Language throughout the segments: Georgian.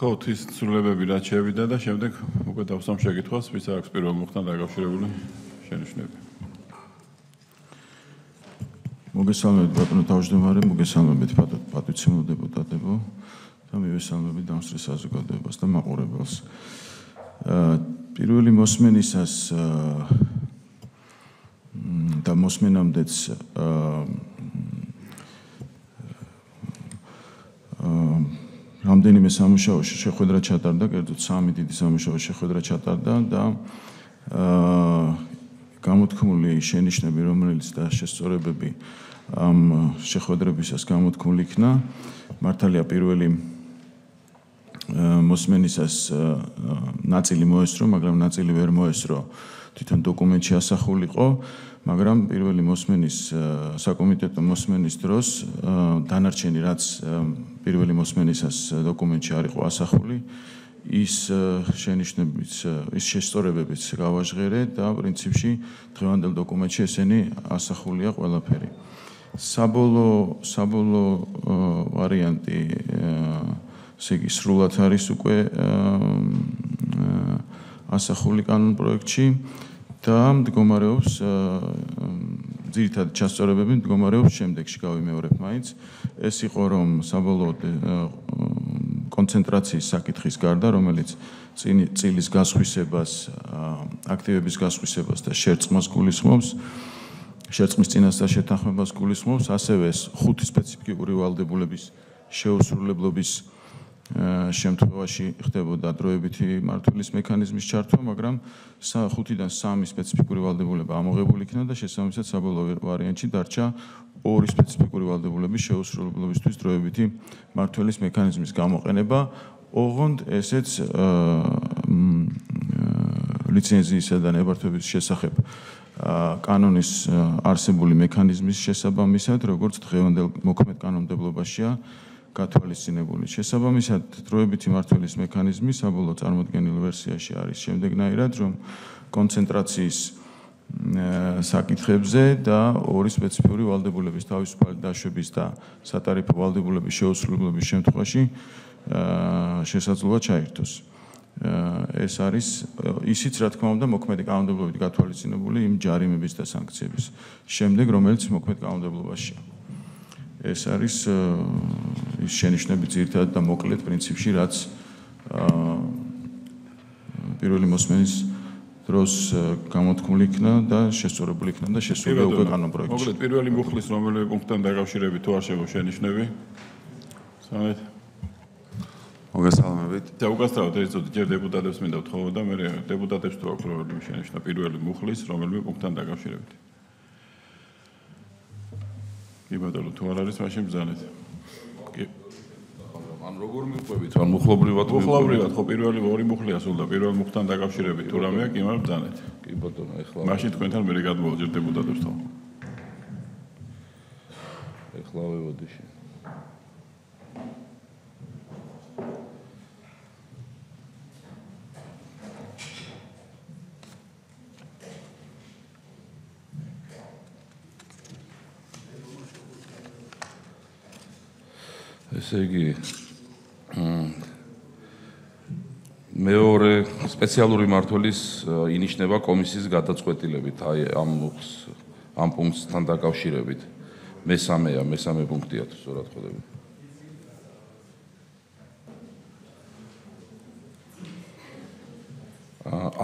თოთის ცვლილებები რაც შევიდა და შემდეგ უკვე დავსვამ შეკითხვას, ვის აქვს პირველ მუხთან დაკავშირებული შენიშვნები. მოგესალმებით ბატონო თავმჯდომარე, მოგესალმებით პატვიცემულო დეპუტატებო და მივესალმებით დამსწრე საზოგადოებას და მაყურებელს. პირველი მოსმენისას და მოსმენამდეც რამდენიმე სამუშაოში შეხვედრა ჩატარდა, კერძოდ სამი დიდი სამუშაო შეხვედრა ჩატარდა და გამოთქმული შენიშვნები, რომელიც და შესწორებები ამ შეხვედრებისას გამოთქმული იქნა, მართალია პირველი მოსმენისას ნაწილი მოესწრო, მაგრამ ნაწილი ვერ მოესწრო. თვითონ დოკუმენტში ასახულიყო, მაგრამ პირველი მოსმენის საკომიტეტო მოსმენის დროს დანარჩენი რაც პირველი მოსმენისას დოკუმენტში არ იყო ასახული, ის შენიშვნებიც, ის შესწორებებიც გავაჟღერე და პრინციპში დღევანდელ დოკუმენტში ესენი ასახულია ყველაფერი. საბოლო ვარიანტი ესე იგი სრულად არის უკვე ასახული კანონპროექტში და მდგომარეობს ძირითადად ჩასწორებები მდგომარეობს შემდეგში გავიმეორებ მაინც. ეს იყო რომ საბოლოოდ კონცენტრაციის საკითხის გარდა, რომელიც წილის გასხვისებას, აქტივების გასხვისებას და შერწყმას გულისხმობს, შერწყმის წინასწარ შეთანხმებას გულისხმობს, ასევე ეს 5 სპეციფიკური ვალდებულების შეუსრულებლობის შემთხვევაში ხდებოდა დროებითი მართვლის მექანიზმის ჩართვა, მაგრამ 5-დან 3 სპეციფიკური ვალდებულება ამოღებული იქნა და შესაბამისად საბოლოო ვარიანტში დარჩა 2 სპეციფიკური ვალდებულების შეუსრულებლობისთვის დროებითი მართვლის მექანიზმის გამოყენება, ოღონდ ესეც ლიცენზიისა და ნებართვების შესახებ კანონის არსებული მექანიზმის შესაბამისად, როგორც დღევანდელ მოქმედ კანონმდებლობაშია გათვალისწინებული. შესაბამისად, დროებითი მართვლის მექანიზმი საბოლოო წარმოდგენილ ვერსიაში არის შემდეგნაირად, რომ კონცენტრაციის საკითხებზე და 2 სპეციფიური ვალდებულების თავისუფალი დაშვების და სატარიფო ვალდებულების შეუსრულებლობის შემთხვევაში შესაძლოა ჩაირთოს. ეს არის ისიც, რა თქმა უნდა, მოქმედი კანონმდებლობით გათვალისწინებული იმ ჯარიმების და სანქციების შემდეგ, რომელიც მოქმედ კანონმდებლობაშია. ეს არის ის შენიშვნები ძირითადად და მოკლედ პრინციპში, რაც პირველი მოსმენის დროს გამოთქმული იქნა და შესწორებული იქნა და შესული უკვე კანონპროექტში. მოკლედ პირველი მუხლის რომელი პუნქტთან დაკავშირებით თუ არ შევო შენიშვნები? სამეთ. მოგესალმებით. და უკასთავთ ეს ზოდი ჯერ დეპუტატებს მინდა ვთხოვო და მე დეპუტატებს თუ აქვს როგორი შენიშვნა პირველი მუხლის რომელიმე პუნქტთან დაკავშირებით. იბადალო თუ არ არის მაშინ ბზანეთ. ან როგორ მივყვებით, ან მუხლობრივად მივყვებით, ხო პირველი 2 მუხლი ასულდა, პირველ მუხთან დაკავშირებით თუ რამეა კი მაგრამ ბზანეთ. კი ბატონო, ეხლა მაშინ თქვენთან მე გადმოვაჯერ დეპუტატებს თო. ეხლა ვევოდი შენ. ესე იგი მეორე სპეციალური მმართველის ინიშნება კომისიის გადაწყვეტილებით, აი ამ პუნქტთან დაკავშირებით. მესამე პუნქტია თუ სწორად ხედავ.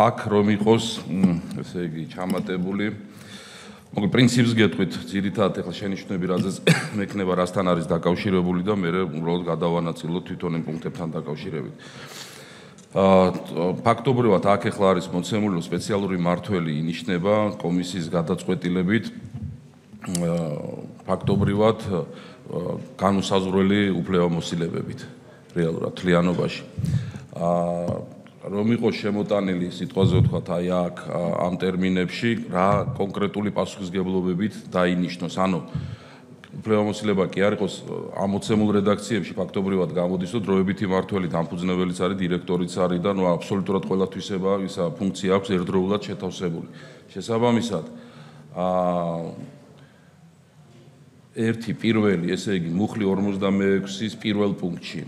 აქ რომ იყოს, ესე იგი ჩამატებული მოკლედ პრინციპს გეტყვით, ძირითადად ახლა შენიშვნები რაზეც მექნება, რასთან არის დაკავშირებული და მე უბრალოდ გადავანაწილოთ თვითონ იმ პუნქტებთან დაკავშირებით. ფაქტობრივად აქ ახლა არის მოცემული სპეციალური მმართველი ინიშნება კომისიის გადაწყვეტილებით. ფაქტობრივად განუსაზღვრელი უფლებამოსილებებით რეალურად თლიანობაში. რომ იყოს შემოტანილი სიტყვაზე ვთქვათ, აი აქ ამ ტერმინებში რა კონკრეტული პასუხისგებლობებით დაინიშნოს. ანუ უფლებამოსილება კი არ იყოს ამოცემულ რედაქციებში ფაქტობრივად გამოდის, რომ დროებითი მმართველი დამფუძნებელიც არის, დირექტორიც არის და ნუ აბსოლუტურად ყველათვისება ისა ფუნქცია აქვს ერთდროულად შეთავსებული. შესაბამისად, ერთი პირველი, ესე იგი, მუხლი 46-ის პირველ პუნქტში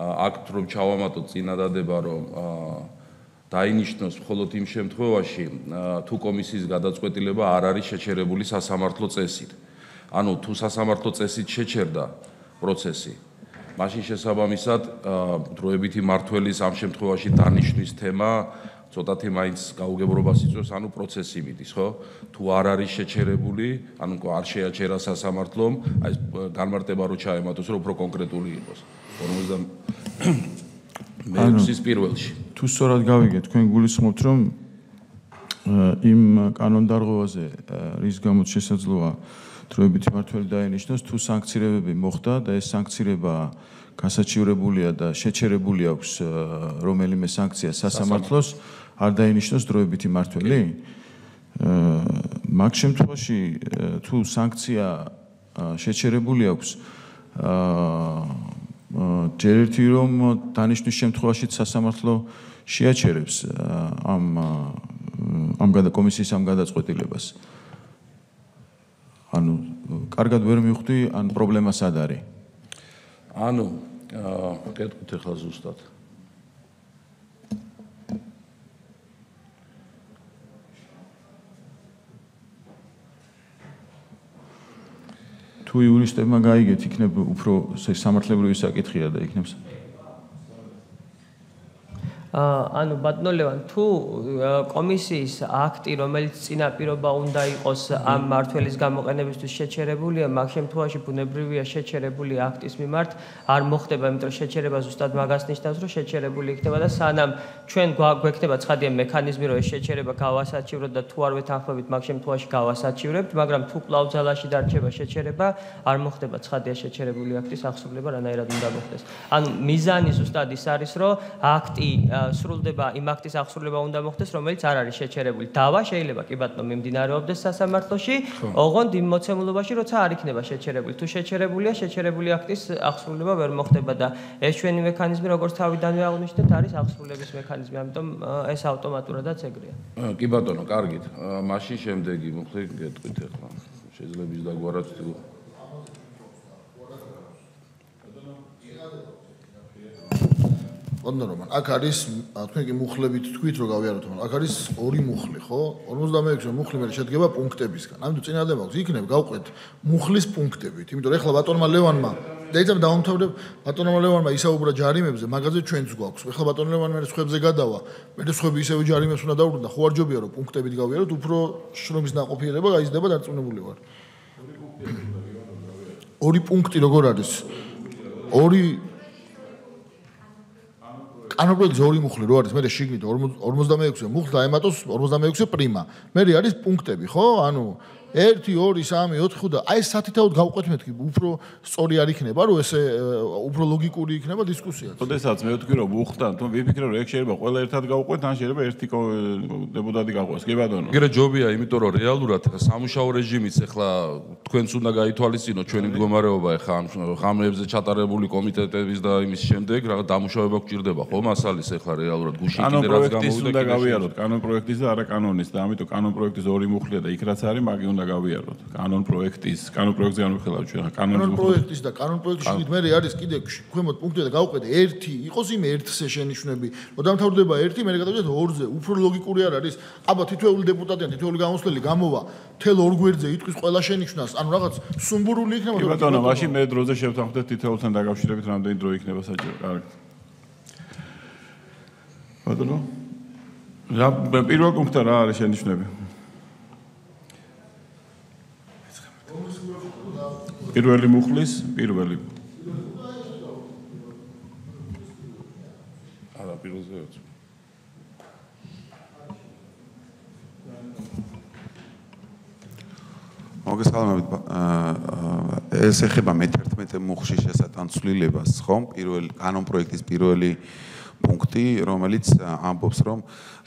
akt rom ჩავამატოთ წინადადება რომ დაინიშნოს მხოლოდ იმ შემთხვევაში თუ კომისიის გადაწყვეტილება არ არის შეჩერებული სასამართლო წესით. Ანუ თუ სასამართლო წესით შეჩერდა პროცესი, მაშინ შესაბამისად დროებითი მართველის ამ შემთხვევაში დანიშნვის თემა ცოტათი მაინც გაუგებრობას იწვევს, ანუ პროცესი მიდის, ხო? Თუ არ არის შეჩერებული, ანუ არ შეაჩერა სასამართლომ, აი განმარტება რო ჩაემატოს, რომ უფრო კონკრეტული იყოს. 50 მეექვსის პირველში. Თუ სწორად გავიგე, თქვენ გულისხმობთ, რომ იმ კანონდარღვევაზე, რის გამოც შესაძლოა დროებითი მართველი დაინიშნოს, თუ სანქცირებები მოხდა და ეს სანქცირება გასაჩივრებულია და შეჩერებული აქვს რომელიმე სანქცია სასამართლოს, არ დაინიშნოს დროებითი მართველი? მაგ შემთხვევაში, თუ სანქცია შეჩერებული აქვს ჯერერთი რომ დანიშნვის შემთხვევაშიც სასამართლო შეაჩერებს ამ კომისიის ამ გადაწყვეტილებას. ანუ კარგად ვერ მივხვდი ან პრობლემა სად არის? Ანუ გეტყვით ახლა ზუსტად. Თუ იურისტებმა გაიგეთ, იქნება უფრო სამართლებრივი საკითხია და იქნება. Ანუ ბატონო ლევან, თუ კომისიის აქტი, რომელიც წინაპირობა უნდა იყოს ამ მართველის გამოყენებისთვის შეჩერებულია, მაგ შემთხვევაში ბუნებრივია შეჩერებული აქტის მიმართ არ მოხდება, იმიტომ რომ შეჩერება ზუსტად მაგას ნიშნავს, რომ შეჩერებული იქნება და სანამ ჩვენ გვექნება ცხადია მექანიზმი, რომ ეს შეჩერება გავასაჩივროთ და თუ არ ვეთანხმებით, მაგ შემთხვევაში გავასაჩივრებთ, მაგრამ თუ კვლავ ძალაში დარჩება შეჩერება, არ მოხდება ცხადია შეჩერებული აქტის აღსრულება, რანაირად უნდა მოხდეს. ანუ მიზანი ზუსტად ის არის, რომ აქტი სრულდება იმ აქტის აღსრულება უნდა მოხდეს, რომელიც არ არის შეჩერებული. Დავა შეიძლება კი ბატონო მიმდინარეობდეს სასამართლოში, ოღონდ იმ მოცემულობაში, როცა არ იქნება შეჩერებული. თუ შეჩერებულია, შეჩერებული აქტის აღსრულება ვერ მოხდება და ეს ჩვენი მექანიზმი, როგორც თავიდანვე აღნიშნეთ, არის აღსრულების მექანიზმი, ამიტომ ეს ავტომატურადაც ეგრეა. კი ბატონო, კარგით. მაშინ შემდეგი მოხდი გეტყვით ახლა. შეიძლება ის დაგვარაც თუ Wonderful. Akaris, I think Mukhlebi tweet or Gavirat. Akaris Ori Mukhli, ho. Almost the American Mukhli, but she gave up Punktebiska. I'm doing another one. You can go with Mukhlis Punktebi. I'm doing a lot on my Levan ma. They have downtown, but on my Levan ma. Isa Ubra Jarim is the magazine trains gox. We have on Levan ma. Scrubs the Gadawa. But the Scrubs Isa Jarim is not out. The whole job here. Punktebi Gavirat to pro Shrom is not up here. But is the bad that's on the Boulevard. Ori Punkti Logoradis. Ori. Ano projekt zori muhli roaris, mere shigni to ormuz dameyukse muhli daimatos ormuz dameyukse prima. Mere yaris punkte bi ho ano erti ori sami ot khuda ay sati ta ot gauqat metki upro sori yarikne baro ese upro logikuri ikne ba diskusiya. Todesats me utkiro buxtan tom vipikre ro ek sherba qvela ertad gauqat an sherba erti deputati gauqas gebadano. Gera jobia imito ro realurat samushao rejimits ekhla tqvens unda gaitvalitsino chveni mdgomareoba ekhla amrebze chatarebuli komitetebis da imis shemdeg raga damushaueba gqirdeba qo masalis ekhla realurat gushi ikide rats gamodekide gaviarot kanon proyektis da ara kanonis da amito kanon proyektis ori mukhlia da ik rats ari magi unda გავიაროთ. კანონ პროექტზე განვიხილავთ ჩვენ. კანონ პროექტის და კანონ პროექტში მე არის კიდე ქვემოთ პუნქტი და გავყვეთ 1 იყოს იმ 1-ზე შენიშნები. დამთავრდება 1, მე გადავწყვეტ 2-ზე. უფრო ლოგიკური არ არის. აბა თითოეული დეპუტატი ან თითოეული გამოსვლელი გამოვა თელ ორ გვერდზე იტყვის ყველა შენიშნას. ანუ რაღაც სუმბურული იქნება. კი ბატონო, მაშინ მე დროზე შევთანხმდეთ თითოეულთან დაკავშირებით რამდენი დრო იქნება საჭირო. კარგი. ბატონო, პირველ პუნქტი რა არის შენიშვნები? პირველი მუხლის პირველი არა პირველზე ვარ მოგესალმებით ეს ეხება მე 11 მუხლში შესატანცვლილებას ხო პირველი კანონ პროექტის პირველი Punkti, რომელიც ამბობს, რომ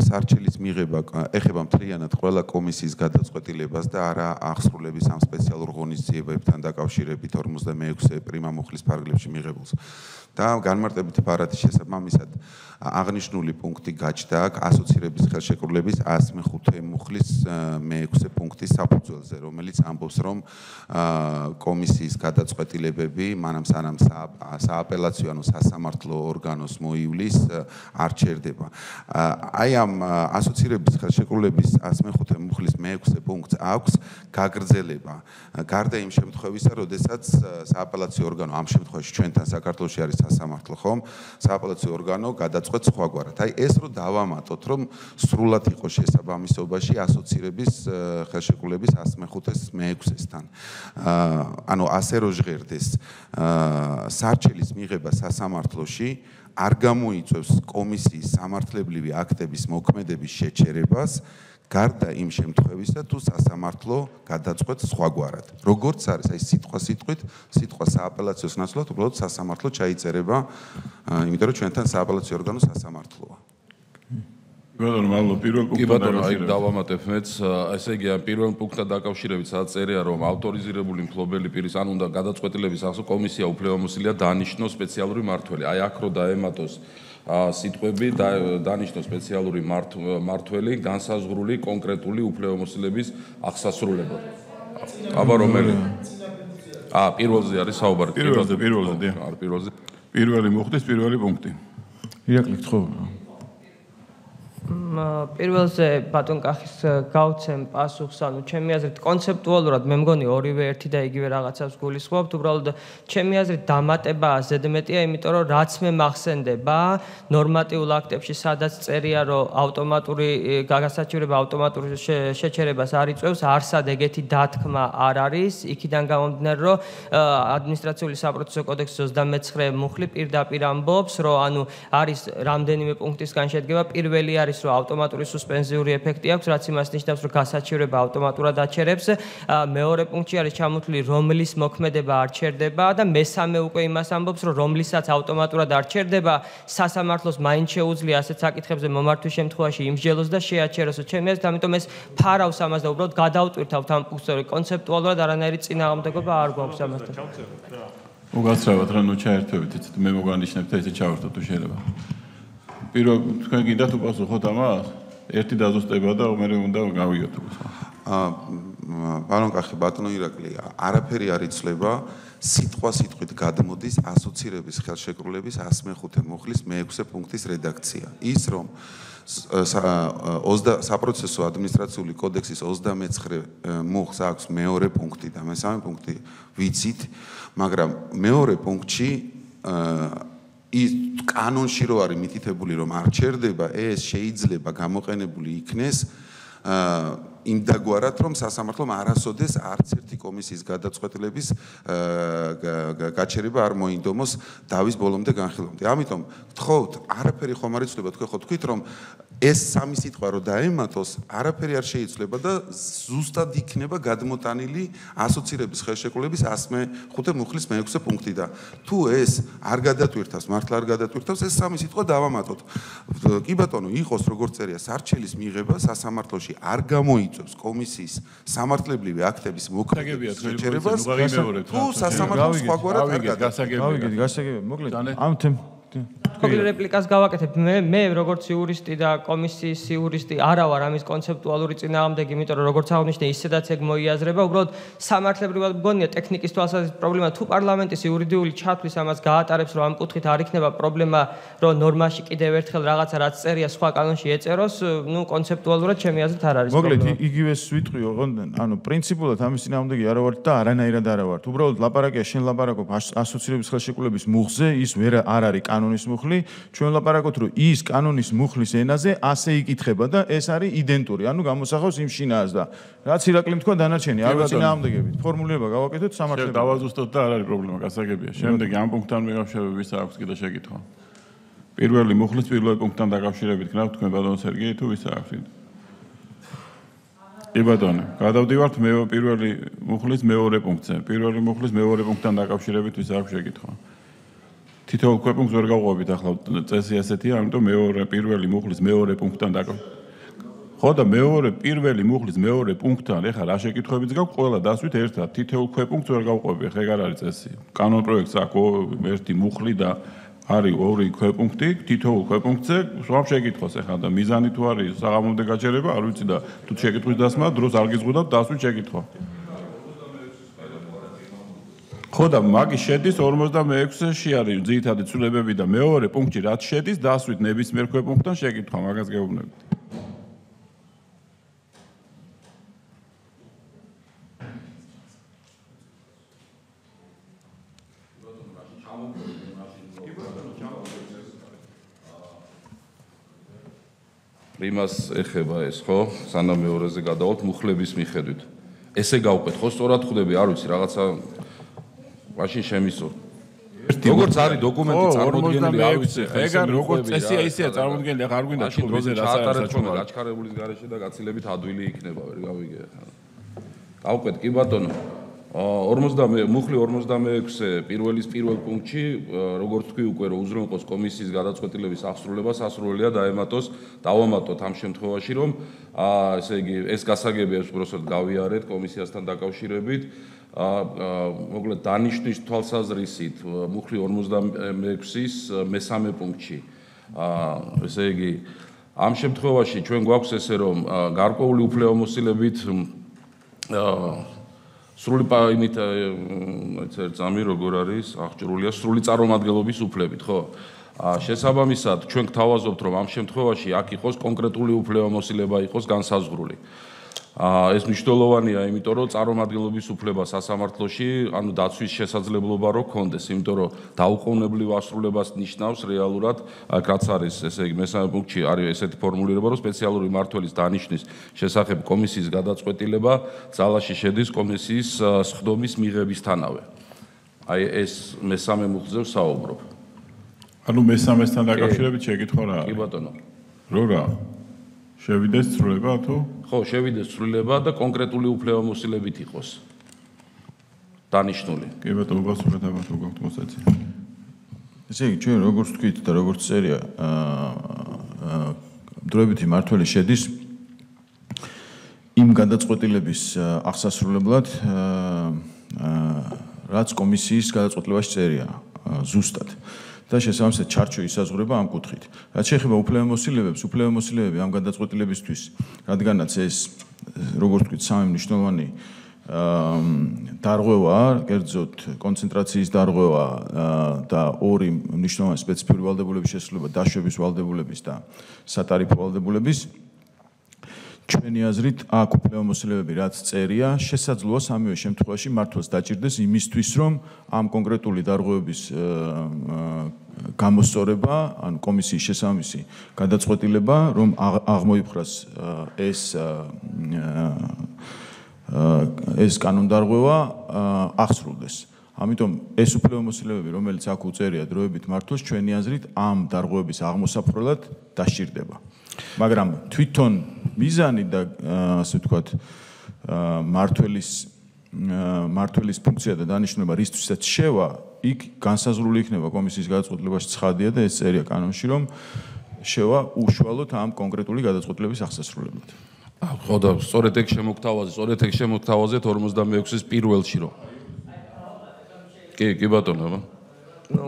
სარჩელის მიღება ეხება მთლიანად ყველა კომისიის გადაწყვეტილებას და არა აღსრულების ამ სპეციალურ ღონისძიებებთან დაკავშირებით 56 პრიმა მუხლის ფარგლებში მიღებულს. და განმარტებითი პარატის შესაბამისად აღნიშნული პუნქტი გაჩნდა ასოცირების ხელშეკრულების 105 მუხლის მე-6 პუნქტის საფუძველზე, რომელიც ამბობს, რომ კომისიის გადაწყვეტილებები მანამ სანამ სააპელაციო ანუ სასამართლო ორგანოს მოივლის არ ჩერდება. Აი ამ ასოცირების ხელშეკრულების 105 მუხლის მე-6 პუნქტს აქვს გაგრძელება. Გარდა იმ შემთხვევისა, როდესაც სააპელაციო ორგანო ამ შემთხვევაში ჩვენთან საქართველოში არის სასამართლო ხომ, სააპელაციო ორგანო გადაწყვეტს სხვაგვარად. Აი ეს რო დავამატოთ, რომ სრულად იყოს შესაბამისობაში ასოცირების ხელშეკრულების 105-ს მე-6-სთან. Ანუ ასე რო ჟღერდეს, სარჩელის მიღება სასამართლოში არ გამოიწვევს კომისიის სამართლებრივი აქტების მოქმედების შეჩერებას, გარდა იმ შემთხვევისა, თუ სასამართლო გადაწყვეტს სხვაგვარად. Როგორც არის, აი სიტყვა სააპელაციოს ნაცვლად, უბრალოდ სასამართლო ჩაიწერება, იმიტომ რომ ჩვენთან სააპელაციო ორგანო სასამართლოა. კი ბატონო, აი დავამატებ მეც, ესე იგი, ამ პირველ პუნქტთან დაკავშირებით, სადაც წერია, რომ ავტორიზირებული მფლობელი პირის ან უნდა გადაწყვეტილების ახსო კომისია უფლებამოსილია დანიშნოს სპეციალური მმართველი. Აი აქ რო დაემატოს სიტყვები დანიშნოს სპეციალური მმართველი განსაზღვრული კონკრეტული უფლებამოსილების აღსასრულებლად. აბა რომელი? პირველზე არის საუბარი. პირველზე. პირველი მოხდეს პირველი პუნქტი. ირაკლი გთხოვა. პირველზე ბატონ კახის გავცემ პასუხს, ანუ ჩემი აზრით კონცეპტუალურად მე მგონი ორივე ერთი და იგივე რაღაცას გულისხმობთ, უბრალოდ ჩემი აზრით დამატებაა ზედმეტია, იმიტომ რომ რაც მე მახსენდება ნორმატიულ აქტებში, სადაც წერია, რომ ავტომატური გასაჩივრება ავტომატური შეჩერებას არ იწვევს, არსად ეგეთი დათქმა არ არის, იქიდან გამომდინარე, რომ ადმინისტრაციული საპროცესო კოდექსის 39 მუხლი პირდაპირ ამბობს, რომ ანუ არის რამდენიმე პუნქტისგან შედგება, პირველი არის რომ ავტომატური სუსპენზიური ეფექტი აქვს, რაც იმას ნიშნავს, რომ გასაჩივრება ავტომატურად აჩერებს. მეორე პუნქტში არის ჩამოთვლილი, რომლის მოქმედება არ ჩერდება და მესამე უკვე იმას ამბობს, რომ რომლისაც ავტომატურად არ ჩერდება, სასამართლოს მაინც შეუძლია ასეთ საკითხებზე მომართვის შემთხვევაში იმსჯელოს და შეაჩეროს. ჩემი აზრით, ამიტომ ეს ფარავს ამას და უბრალოდ გადავტვირთავთ ამ პუნქტს, კონცეპტუალურად არანაირი წინააღმდეგობა არ გვაქვს ამასთან. მოგაცრავად, რანუ ჩაერთვებით, ისეთ მე მოგანიშნებთ, ისე ჩავერთოთ თუ შეიძლება. Პირველ თქვენ გინდათ უპასუხოთ ამას, ერთი დაზუსტება და მე უნდა გავიგოთ უკვე. ბატონ კახი, ბატონო ირაკლი, არაფერი არ იცლება, სიტყვა სიტყვით გადმოდის ასოცირების ხელშეკრულების 105 მუხლის მე-6 პუნქტის რედაქცია. Ის რომ საპროცესო ადმინისტრაციული კოდექსის 39 მუხლს აქვს მეორე პუნქტი და მესამე პუნქტი ვიცით, მაგრამ მეორე პუნქტში ის კანონში რო არის მითითებული, რომ არ ჩერდება, ეს შეიძლება გამოყენებული იქნეს იმდაგვარად, რომ სასამართლომ არასოდეს არც ერთი კომისიის გადაწყვეტილების გაჩერება არ მოინდომოს დავის ბოლომდე განხილამდე. ამიტომ გთხოვთ, არაფერი ხომ არ იცვლება, თქვით, რომ ეს სამი სიტყვა რო დაემატოს, არაფერი არ შეიცვლება და ზუსტად იქნება გადმოტანილი ასოცირების ხელშეკრულების 105 მუხლის მე-6 პუნქტი და თუ ეს არ გადატვირთავს, მართლა არ გადატვირთავს, ეს სამი სიტყვა დავამატოთ. კი ბატონო, იყოს როგორც წერია, სარჩელის მიღება სასამართლოში არ გამოიწვევს კომისიის სამართლებრივი აქტების მოქმედების შეჩერებას თუ სასამართლოს სხვაგვარად არ გადაწყდება. მოკლედ რეპლიკას გავაკეთებ. მე როგორც იურისტი და კომისიის იურისტი არ ვარ ამის კონცეპტუალური წინააღმდეგი, იმიტომ რომ როგორც აღნიშნე, ისედაც ეგ მოიაზრება, უბრალოდ სამართლებრივად მგონია ტექნიკის თვალსაზრისით პრობლემა, თუ პარლამენტის იურიდიული ჩათვლის ამას გაატარებს, რომ ამ კუთხით არ იქნება პრობლემა, რომ ნორმაში კიდევ ერთხელ რაღაცა რაც წერია სხვა კანონში ეწეროს, ну კონცეპტუალურად ჩემი აზრით არ არის პრობლემა. მოკლედ იგივეს ვიტყვიო, ანუ პრინციპულად ამის წინააღმდეგი არ ვარ და არანაირად არ ვარ. უბრალოდ ლაპარაკია, შენ ლაპარაკობ ასოცირების ხელშეკრულების მუხლზე, ის ვერ არ არის კანონის მუხლი. ჩვენ ვლაპარაკობთ, რომ ის კანონის მუხლის ენაზე ასე იკითხება და ეს არის იდენტური, ანუ გამოსახავს იმ შინაარსს და რაც ირაკლიმ თქვა დანარჩენი, არ ვაწინააღმდეგებით. ფორმულება გავაკეთოთ სამართლებრივად. დავაზუსტოთ და არ არის პრობლემა, გასაგებია. შემდეგ ამ პუნქტთან მეკავშირებით ვის აქვს კიდე შეკითხვა? პირველი მუხლის პირველი პუნქტთან დაკავშირებით გნავთ თქვენ ბატონო სერგეი თუ ვის აქვს? კი ბატონო, გადავდივართ პირველი მუხლის მეორე პუნქტზე. პირველი მუხლის მეორე პუნქტთან დაკავშირებით ვის აქვს შეკითხვა? თითოეულ ქვეყანას ვერ გავყვებით ახლა წესი ასეთია, ამიტომ მეორე პუნქტთან დაკავ. Ხო და მეორე პირველი მუხლის მეორე პუნქტთან ეხლა რა შეკითხვებიც გაქვს, ყველა დასვით ერთად თითოეულ ქვეყანას ვერ გავყვები, ხე ეგ არ არის წესი. კანონპროექტს აქვს ერთი მუხლი და არის ორი ქვეყანსი, თითოეულ ქვეყანზე სულ შეკითხოს ეხლა და მიზანი თუ არის საღამომდე გაჩერება, არ ვიცი და თუ შეკითხვის დასმა დროს არ გიზღუდავთ დასვით შეკითხვა. Ხო და მაგი შედის 56-ში არის ძირითადი ცვლილებები და მეორე პუნქტში რაც შედის დასვით ნებისმიერ ქვეყანსთან შეკითხვა, მაგას გეუბნებით. Primas ეხება ეს ხო სანამ მეორეზე გადავალთ მუხლების მიხედვით ესე გავყვეთ ხო სწორად ხდები არ ვიცი რაღაცა მაშინ შემისო როგორც არის დოკუმენტი წარმოდგენილი არ ვიცი ეგ არის როგორც წესია ისეა წარმოდგენილი ხა არ გვინდა ჩუბიზე რა საჭიროა გაჩქარებულის გარეშე და გაცილებით ადვილი იქნება ვერ გავიგე ხა გავყვეთ კი ბატონო 50 მუხლი 56-ზე პირველ პუნქტში როგორც თქვი უკვე რომ უზრუნველყოს კომისიის გადაწყვეტილების აღსრულება სასურველია დაემატოს დავამატოთ ამ შემთხვევაში რომ ესე იგი ეს გასაგებია უბრალოდ გავიარეთ კომისიასთან დაკავშირებით მოკლედ დანიშნვის თვალსაზრისით მუხლი 56-ის მესამე პუნქტში ესე იგი ამ შემთხვევაში ჩვენ გვაქვს ესე რომ გარკვეული უფლებამოსილებით სრული პაინით წამი როგორ არის აღჭურვილია სრული წარმომადგენლობის უფლებით ხო შესაბამისად ჩვენ გთავაზობთ რომ ამ შემთხვევაში აქ იყოს კონკრეტული უფლებამოსილება იყოს განსაზღვრული ეს მნიშვნელოვანია იმიტომ რომ წარმომადგენლობის უფლება სასამართლოში ანუ დაცვის შესაძლებლობა რო გქონდეს იმიტომ რომ დაუყოვნებლივ ასრულებას ნიშნავს რეალურად აქ რაც არის ესე იგი მესამე პუნქტში არის ესეთი ფორმულირება რომ სპეციალური მმართველის დანიშნვის შესახებ კომისიის გადაწყვეტილება ძალაში შედის კომისიის სხდომის მიღებისთანავე აი ეს მესამე მუხლზე ვსაუბრობ ანუ მესამესთან დაკავშირებით შეკითხვა რა არის კი ბატონო რო რა შევიდეს ცვლილება თუ? ხო, შევიდეს ცვლილება და კონკრეტული უფლებამოსილებით იყოს დანიშნული. კი ბატონო, გასულეთებას უგავთ მოსაწილე. ესე იგი, ჩვენ როგორც თქვით და როგორც წერია, დროებითი მმართველი შედის იმ გადაწყვეტილების აღსასრულებლად, რაც კომისიის გადაწყვეტილებაში წერია, ზუსტად. და შესაბამისად ჩარჩო ისაზღვრება ამ კუთხით. რაც შეეხება უფლებამოსილებებს, უფლებამოსილები ამ გადაწყვეტილებისთვის, რადგანაც ეს როგორც ვთქვით, სამი მნიშვნელოვანი დარღვევა, კერძოდ კონცენტრაციის დარღვევა და ორი მნიშვნელოვანი სპეციფიკური ვალდებულების შესრულება, დაშვების ვალდებულების და სატარიფო ვალდებულების ჩვენი აზრით აქ უფლებამოსილებები რაც წერია შესაძლოა სამივე შემთხვევაში მართვას დაჭირდეს იმისთვის რომ ამ კონკრეტული დარღვევების გამოსწორება ან კომისიის შესაბამისი გადაწყვეტილება რომ აღმოიფხვრას ეს კანონდარღვევა აღსრულდეს ამიტომ ეს უფლებამოსილებები რომელიც აქ უწერია დროებით მართვას ჩვენი აზრით ამ დარღვევების აღმოსაფრთხილად დასჭირდება მაგრამ თვითონ მიზანი და ასე ვთქვათ მართველის ფუნქცია და დანიშნულება რისთვისაც შევა იქ განსაზღვრული იქნება კომისიის გადაწყვეტილებაში ცხადია და ეს წერია კანონში რომ შევა უშუალოდ ამ კონკრეტული გადაწყვეტილების აღსასრულებლად. ხო და სწორედ ეგ შემოგთავაზეთ, 56-ის პირველში რომ. კი ბატონო.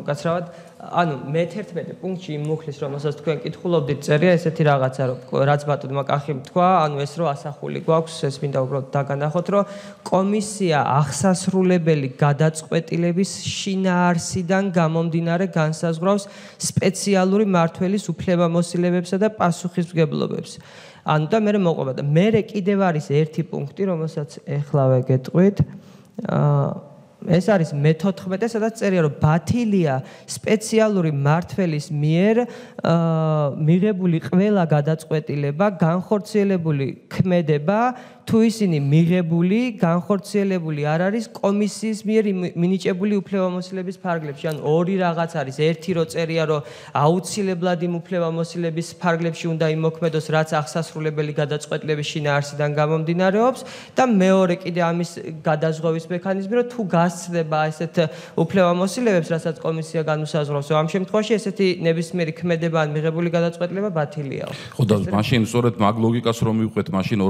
გაცრავად ანუ მე-11 პუნქტში იმ მუხლის რომელსაც თქვენ კითხულობდით წერია ესეთი რაღაცა რომ რაც ბატონმა კახიმ თქვა ანუ ეს რო ასახული გვაქვს ეს მინდა უბრალოდ დაგანახოთ რომ კომისია აღსასრულებელი გადაწყვეტილების შინაარსიდან გამომდინარე განსაზღვრავს სპეციალური მმართველის უფლებამოსილებებსა და პასუხისმგებლობებს ანუ და მე მოყვება და მე კიდევ არის ერთი პუნქტი რომელსაც ეხლა ვეკეთყვით ეს არის მე-14 სადაც წერია რომ ბათილია სპეციალური მმართველის მიერ მიღებული ყველა გადაწყვეტილება განხორციელებული ქმედება თუ ისინი მიღებული, განხორციელებული არ არის კომისიის მიერ მინიჭებული უფლებამოსილების ფარგლებში, ან ორი რაღაც არის, ერთი რო წერია, რომ აუცილებლად იმ უფლებამოსილების ფარგლებში უნდა იმოქმედოს, რაც აღსასრულებელი გადაწყვეტილების შინაარსიდან გამომდინარეობს და მეორე კიდე ამის გადაზღვევის მექანიზმი, რომ თუ გასცდება ესეთ უფლებამოსილებებს, რასაც კომისია განუსაზღვრავს, ამ შემთხვევაში ესეთი ნებისმიერი ქმედება ან მიღებული გადაწყვეტილება ბათილია. ხო და მაშინ სწორედ მაგ ლოგიკას რომ მივყვეთ, მაშინ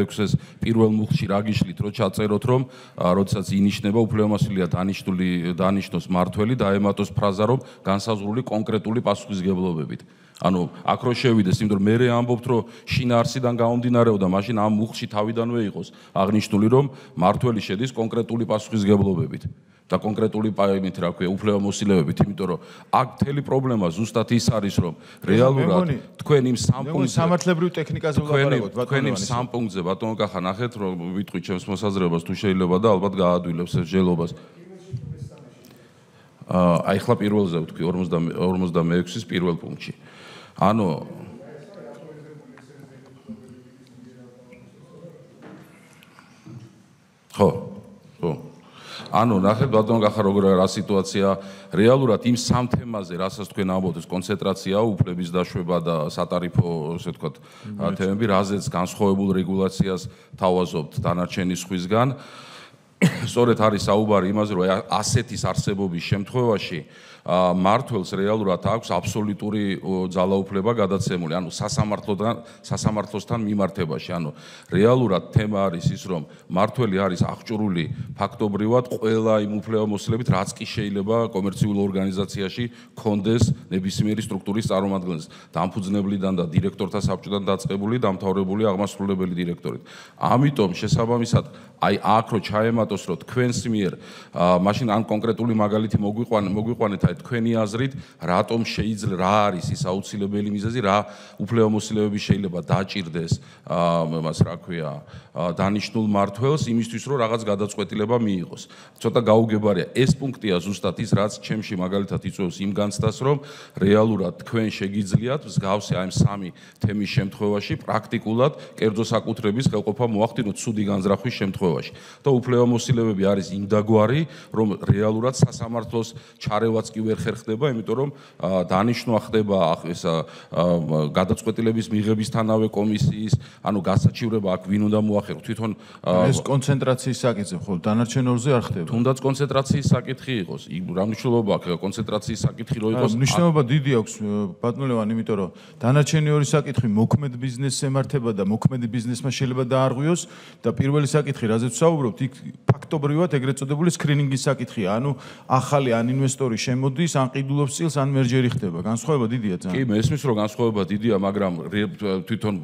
56-ის პირველ მუხლში რა გიშლით, რომ ჩაწეროთ, რომ როდესაც ინიშნება უფლებამოსილია დანიშნოს მართველი, დაემატოს ფრაზა, რომ განსაზღვრული კონკრეტული პასუხისგებლობებით. Ანუ აქ რო შევიდეს, იმიტომ მე ამბობთ, რომ შინაარსიდან გამომდინარეობდა, მაშინ ამ მუხლში თავიდანვე იყოს აღნიშნული, რომ მართველი შედის კონკრეტული პასუხისგებლობებით. და კონკრეტული პაიმით რა ქვია უფლებამოსილებებით, იმიტომ რომ აქ მთელი პრობლემა ზუსტად ის არის, რომ რეალურად თქვენ იმ სამ პუნქტზე სამართლებრივ ტექნიკაზე ვლაპარაკობთ, ბატონო, თქვენ იმ სამ პუნქტზე ბატონო კახა ნახეთ, რომ ვიტყვი ჩემს მოსაზრებას, თუ შეიძლება და ალბათ გააადვილებს ეს ჯელობას. აი ხლა პირველზე ვთქვი 56-ის პირველ პუნქტში. ანუ ხო, ხო. Ano, ნახეთ ბატონო კახა როგორ რა სიტუაცია რეალურად იმ სამ თემაზე, რასაც თქვენ ამბობთ, კონცენტრაცია, უფლების დაშვება და სატარიფო, ასე ვთქვათ, თემები, რაზეც განსხვავებულ რეგულაციას თავაზობთ დანარჩენის სხვისგან. Სწორედ არის საუბარი იმაზე, რომ ასეთის არსებობის შემთხვევაში მართველს რეალურად აქვს აბსოლუტური ძალაუფლება გადაცემული, ანუ სასამართლოსთან მიმართებაში, ანუ რეალურად თემა არის ის, რომ მართველი არის აღჭურვილი ფაქტობრივად ყველა იმ უფლებამოსილებით, რაც კი შეიძლება კომერციულ ორგანიზაციაში კონდეს ნებისმიერი სტრუქტურის წარმომადგენელს, დამფუძნებლიდან და დირექტორთა საბჭოდან დაწყებული, დამთავრებული აღმასრულებელი დირექტორით. Ამიტომ შესაბამისად, აი აქ რო ჩაემატოს, რომ თქვენს მიერ მაშინ ან კონკრეტული მაგალითი მოგვიყვანეთ თქვენი აზრით, რატომ შეიძლება, რა არის ის აუცილებელი მიზეზი, რა უფლებამოსილებები შეიძლება დაჭირდეს, მას რა ქვია, დანიშნულ მართველს, იმისთვის, რომ რაღაც გადაწყვეტილება მიიღოს. ცოტა გაუგებარია. ეს პუნქტია ზუსტად ის, რაც ჩემში მაგალითად იწვევს იმ განცდას, რომ რეალურად თქვენ შეგიძლიათ მსგავსი აი სამი თემის შემთხვევაში პრაქტიკულად კერძო საკუთრების გაყოფა მოახდინოთ ცუდი განზრახვის შემთხვევაში. და უფლებამოსილებები არის იმდაგვარი, რომ რეალურად სასამართლოს ჩარევაც კი ვერ ხერხდება, იმიტომ რომ დანიშნვა ხდება ეს გადაწყვეტილების მიღებისთანავე კომისიის, ანუ გასაჩივრება აქ ვინ უნდა მოახერხოს თვითონ ეს კონცენტრაციის საკითხი ხოლმე დანარჩენებზე არ ხდება. თუნდაც კონცენტრაციის საკითხი იყოს, რა მნიშვნელობა აქვს კონცენტრაციის საკითხი რო იყოს? მნიშვნელობა დიდი აქვს ბატონო ლევან, იმიტომ რომ დანარჩენი ორი საკითხი მოქმედ ბიზნესს ემართება და მოქმედი ბიზნესმა შეიძლება დაარღვიოს და პირველი საკითხი, რაზეც საუბრობთ, იქ ფაქტობრივად ეგრეთ წოდებული სკრინინგის საკითხია, ანუ ახალი ან ინვესტორი მოდის ან ყიდულობს წილს ან მერჯერი ხდება. განსხვავება დიდია ძალიან. კი, მესმის რომ განსხვავება დიდია, მაგრამ თვითონ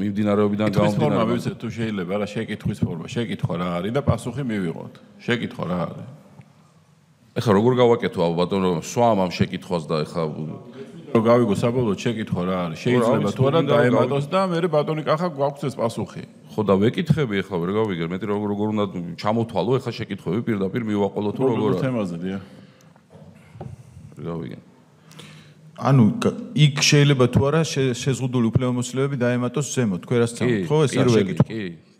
მიმდინარეობიდან გამომდინარე. ეს ფორმა ვიცით თუ შეიძლება რა შეკითხვის ფორმა, შეკითხვა რა არის და პასუხი მივიღოთ. შეკითხვა რა არის? ეხლა როგორ გავაკეთო ბატონო სვამ ამ შეკითხვას და ეხლა რომ გავიგო საბოლოოდ შეკითხვა რა არის? შეიძლება თუ არა დაემატოს და მე ბატონი კახა გვაქვს ეს პასუხი. ხო და ვეკითხები ეხლა ვერ გავიგე, მეტი როგორ უნდა ჩამოთვალო ეხლა შეკითხვები პირდაპირ მივაყოლოთ თუ როგორ არის? თემაზე დია. ანუ იქ შეიძლება თუ არა შეზღუდული უფლებამოსილებები დაემატოს ზემოთ, ქვერასწავლით, ხო ეს არის შეკითხვა?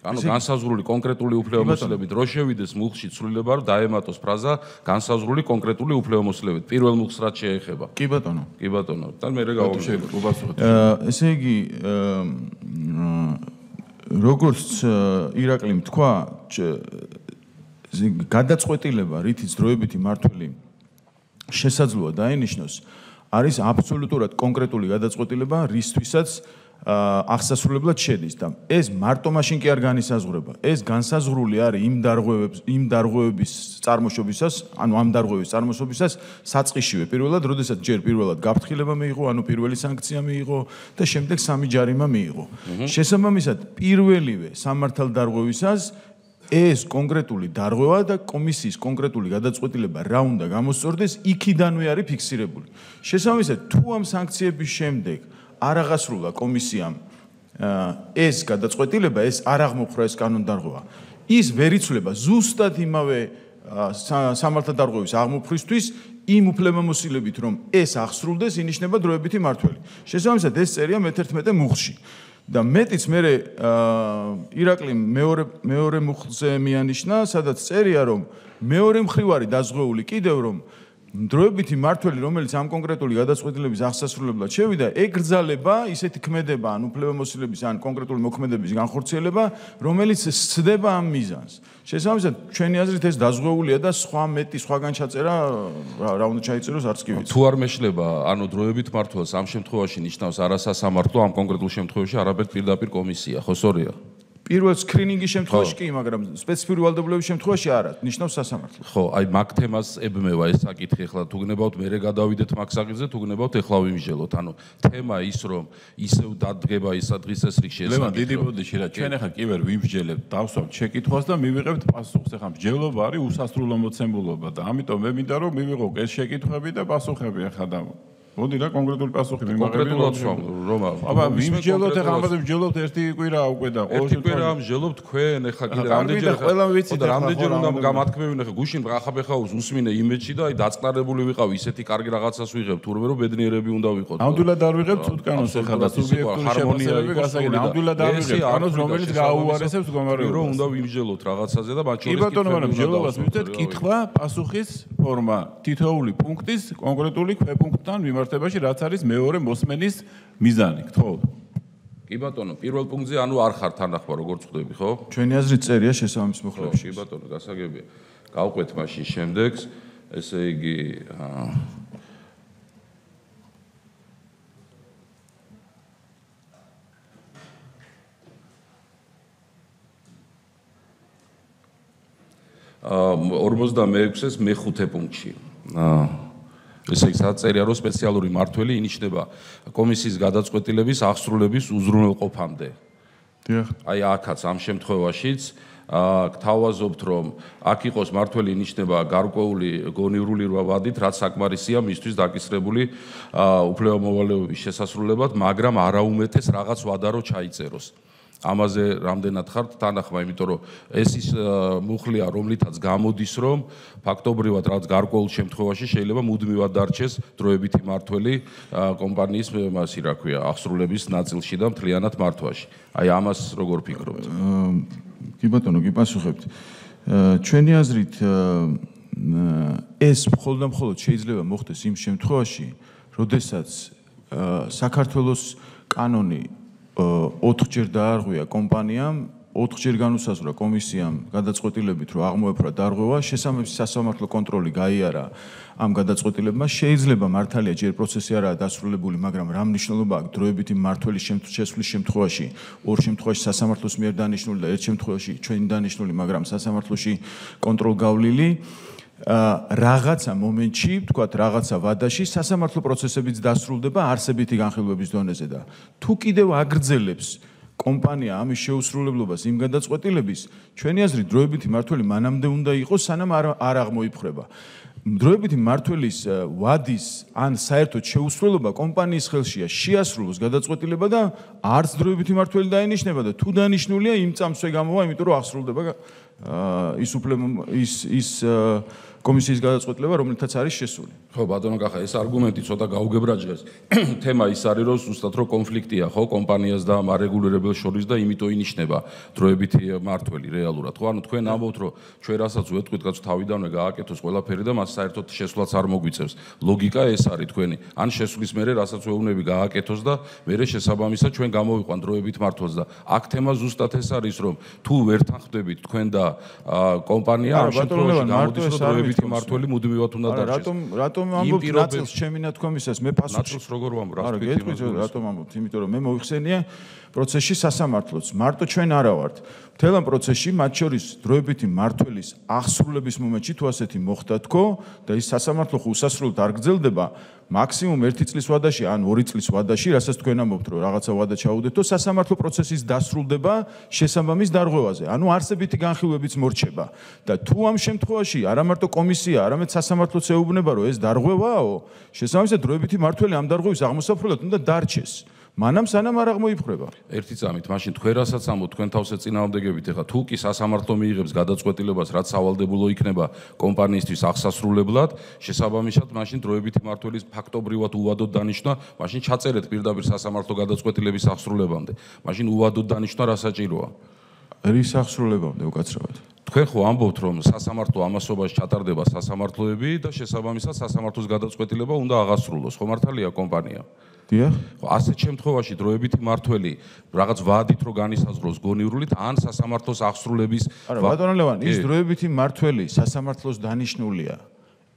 ანუ განსაზღვრული კონკრეტული უფლებამოსილებით რო შევიდეს მუხლში, ცვლილება რომ დაემატოს ფრაზა განსაზღვრული კონკრეტული უფლებამოსილებით. პირველ მუხლს რა შეეხება? კი ბატონო. კი ბატონო. და მე რა გავაკეთებ? ესე იგი როგორც ირაკლიმ თქვა, გადაწყვეტილება, რითიც დროებითი მართველი შესაძლოა დაინიშნოს, არის აბსოლუტურად კონკრეტული გადაწყვეტილება, რისთვისაც აღსასრულებლად შედის და ეს მარტო მაშინ კი არ განისაზღვრება. ეს განსაზღვრული არის იმ დარღვევების წარმოშობისას, ანუ ამ დარღვევის წარმოშობისას საწყისშივე. პირველად, როდესაც ჯერ პირველად გაფრთხილება მიიღო, ანუ პირველი სანქცია მიიღო და შემდეგ სამი ჯარიმა მიიღო. შესაბამისად, პირველივე სამართალდარღვევისას ეს კონკრეტული დარღვევა და კომისიის კონკრეტული გადაწყვეტილება რა უნდა გამოსწორდეს, იქიდანვე არის ფიქსირებული. შესაბამისად, თუ ამ სანქციების შემდეგ არ აღასრულა კომისიამ ეს გადაწყვეტილება, ეს არ აღმოფხვრა ეს კანონდარღვევა, ის ვერ იცვლება ზუსტად იმავე სამართალდარღვევის აღმოფხვრისთვის იმ უფლებამოსილებით, რომ ეს აღსრულდეს, ინიშნება დროებითი მართველი. შესაბამისად, ეს წერია მე-11 მუხლში. და მეტიც მე ირაკლი მეორე მუხლზე მიანიშნა, სადაც წერია რომ მეორე მხრივარი დაზღვეული კიდევ რომ დროებითი მართველი რომელიც ამ კონკრეტული გადაწყვეტილების აღსასრულებლად შევიდა, ეგრძალება ისეთი ქმედება, ან უფლებამოსილების ან კონკრეტული მოქმედების განხორციელება, რომელიც სცდება ამ მიზანს. შესაბამისად, ჩვენი აზრით ეს დაზღვეულია და სხვა მეტი სხვაგან ჩაწერა რა უნდა ჩაიწეროს არც კი ვიცი. თუ არ მეშლება, ანუ დროებით მართვას ამ შემთხვევაში ნიშნავს არასასამართლო ამ კონკრეტულ შემთხვევაში არაბეთ პირდაპირ კომისია, ხო სწორია? First screening-ის შემთხვევაში კი, მაგრამ სპეციფიკური ვალდებულების შემთხვევაში არა, ნიშნავს სასამართლოს. ხო, აი მაგ თემას ებმევა ეს საკითხი, ეხლა თუ გნებავთ მერე გადავიდეთ მაგ საკითხზე, თუ გნებავთ ეხლა ვიმსჯელოთ. ანუ თემა ის რომ ისევ დადგება ის დღის ეს რიგ შეესაბამება. ლევან დიდი ბოდიში რა, ჩვენ ეხლა კი ვერ ვიმსჯელებთ, დავსვამთ შეკითხვას და მივიღებთ პასუხს. ეხლა მსჯელობა არის უსასრულო მოცემულობა და ამიტომ მე მინდა რომ მივიღოთ ეს შეკითხვები და პასუხები ეხლა და მოდი რა კონკრეტული პასუხი მიმაგრებთ რომ აბა ვიმსჯელოთ ეხლა ამაზე ვიმსჯელოთ ერთი კვირა უკვე და ყოველ კვირა ვიმსჯელოთ თქვენ ეხლა კიდე რამდენჯერ უნდა გამათქმევინ ეხლა გუშინ ვღახაბ ეხლა უსმინე იმეჯში და აი დაწყნარებული ვიყავ ისეთი კარგი რაღაცას ვიღებ თურმე რომ ბედნიერები უნდა ვიყოთ ამდვილად არ ვიღებ ცუდკანონს ეხლა და სუბიექტური შემოსევები გასაგებია ამდვილად არ ვიღებ კანონს რომელიც გააუარესებს მდგომარეობას რომ უნდა ვიმსჯელოთ რაღაცაზე და მათ შორის კი ბატონო მსჯელობას მივცეთ კითხვა პასუხის ფორმა თითოეული პუნქტის კონკრეტული ქვეპუნქტთან მიმართ Tebashi Ratsaris meore mosmenis mizani. Kto? Ki batono, pirval punktze anu ar khar tanakhvar rogor tsxdebbi, kho? Chveni azrit tseria shesammis mukhlebshi. Ki batono, gasagebia. Gavqvet mashin shemdegs, ese igi ესე იგი, სადაც წერია, რომ სპეციალური მმართველი ინიშნება კომისიის გადაწყვეტილების აღსრულების უზრუნველყოფამდე. დიახ. Აი, აქაც ამ შემთხვევაშიც გთავაზობთ, რომ აქ იყოს მმართველი ინიშნება გარკვეული გონივრული ვადით, რაც საკმარისია მისთვის დაკისრებული უფლებამოვალეობის შესასრულებლად, მაგრამ არაუმეტეს რაღაც ვადა რო ჩაიწეროს. Ამაზე რამდენად ხართ თანახმა, იმიტომ რომ ეს ის მუხლია, რომლითაც გამოდის, რომ ფაქტობრივად რაც გარკვეულ შემთხვევაში შეიძლება მუდმივად დარჩეს დროებითი მმართველი კომპანიის მას რა ქვია, აღსრულების ნაწილში და მთლიანად მართვაში. Აი ამას როგორ ფიქრობთ? კი ბატონო, გიპასუხებთ. ჩვენი აზრით ეს მხოლოდ და მხოლოდ შეიძლება მოხდეს იმ შემთხვევაში, როდესაც საქართველოს კანონი 4ჯერ დაარღვია კომპანიამ, 4ჯერ განუსაზღვრა კომისიამ გადაწყვეტილებით, რომ აღმოეფრა დარღვევა, შესაბამისი სასამართლო კონტროლი გაიარა ამ გადაწყვეტილებმა, შეიძლება მართალია ჯერ პროცესი არაა დასრულებული, მაგრამ რა მნიშვნელობა აქვს დროებითი მმართველის შესვლის შემთხვევაში, ორ შემთხვევაში სასამართლოს მიერ დანიშნული და ერთ შემთხვევაში ჩვენი დანიშნული, მაგრამ სასამართლოში კონტროლგავლილი რაღაცა მომენტში, ვთქვათ, რაღაცა ვადაში სასამართლო პროცესებიც დასრულდება არსებითი განხილვების დონეზე და თუ კიდევ აგრძელებს კომპანია ამის შეუსრულებლობას იმ გადაწყვეტილების, ჩვენი აზრით დროებითი მმართველი მანამდე უნდა იყოს, სანამ არ აღმოიფხვრება. დროებითი მმართველის ვადის ან საერთოდ შეუსრულებლობა კომპანიის ხელშია შეასრულოს გადაწყვეტილება და არც დროებითი მმართველი დაინიშნება და თუ დანიშნულია იმ წამსვე გამოვა, იმიტომ რომ აღსრულდება ის კომისიის გადაწყვეტილება, რომელთაც არის შესული. Ხო ბატონო კახა, ეს არგუმენტი ცოტა გაუგებრაჯეს. Თემა ის არის, რომ უბრალოდ რო კონფლიქტია, ხო, კომპანიას და არეგულირებელს შორის და იმიტომ ინიშნება დროებითი მმართველი რეალურად, ხო? ანუ თქვენ ამბობთ, რომ ჩვენ რასაც ვეთქვით, კაცო თავიდანვე გააკეთოს ყველაფერი და მას საერთოდ შესვლაც არ მოგვიწევს. ლოგიკა ეს არის თქვენი. ან შესვლის მერე რასაც ვეუბნები გააკეთოს და მერე შესაბამისად ჩვენ გამოვიყვანთ დროებით მმართველს და აქ თემა ზუსტად ეს არის, რომ თუ ვერ თანხდებით თქვენ და კომპანია ამ შემთხვევაში გამოდის რომ დროებით მმართველი მუდმივად უნდა დარჩეს. რატომ ამბობთ ნაწილს ჩემი ნათქვამისას მე პასუხს როგორ ვამბობ? არა, გეტყვით რატომ ამბობთ, იმიტომ რომ მე მოიხსენია პროცესში სასამართლოც. მარტო ჩვენ არა ვართ. მთელ ამ პროცესში მათ შორის დროებითი მმართველის აღსრულების მომენტში თუ ასეთი მოხდა თქო და ის სასამართლო უსასრულოდ არ გრძელდება, მაქსიმუმ 1 წლის ვადაში ან 2 წლის ვადაში, რასაც თქვენ ამბობთ, რომ რაღაცა ვადა ჩაუდეთ, სასამართლო პროცესის დასრულდება შესაბამის დარღვევაზე. ანუ არსებითი განხილვებიც მორჩება. და თუ ამ შემთხვევაში არა მარტო კომისია, არამედ სასამართლოც ეუბნება, რომ ეს დარღვევაო, შესაბამისად დროებითი მმართველი ამ დარღვევის აღმოსაფრულად უნდა დარჩეს. Manam sanam არ აღმოიფხვრება. Ერთი წამით, მაშინ თქვენ რასაც ამბობთ, თქვენ თავზე წინააღმდეგებით, ეხლა თუ კი სასამართლო მიიღებს გადაწყვეტილებას, რაც სავალდებულო იქნება კომპანიისთვის აღსასრულებლად, შესაბამისად, მაშინ დროებითი მმართველის ფაქტობრივად უვადოდ დანიშნა, მაშინ ჩაწერეთ პირდაპირ სასამართლო გადაწყვეტილების აღსრულებამდე. Მაშინ უვადოდ დანიშნა რა საჭიროა? Რის აღსრულებამდე უკაცრავად. Თქვენ ხო ამბობთ, რომ სასამართლო ამასობაში ჩატარდება სასამართლოები და შესაბამისად სასამართლოს გადაწყვეტილება უნდა აღასრულოს, ხო მართალია კომპანია? Diya. Ასეთ შემთხვევაში დროებითი მმართველი რაღაც ვადით რო განისაზღვროს გონიურულით ან სასამართლოს აღსრულების არა ბატონო ლევანი ის დროებითი მმართველი სასამართლოს დანიშნულია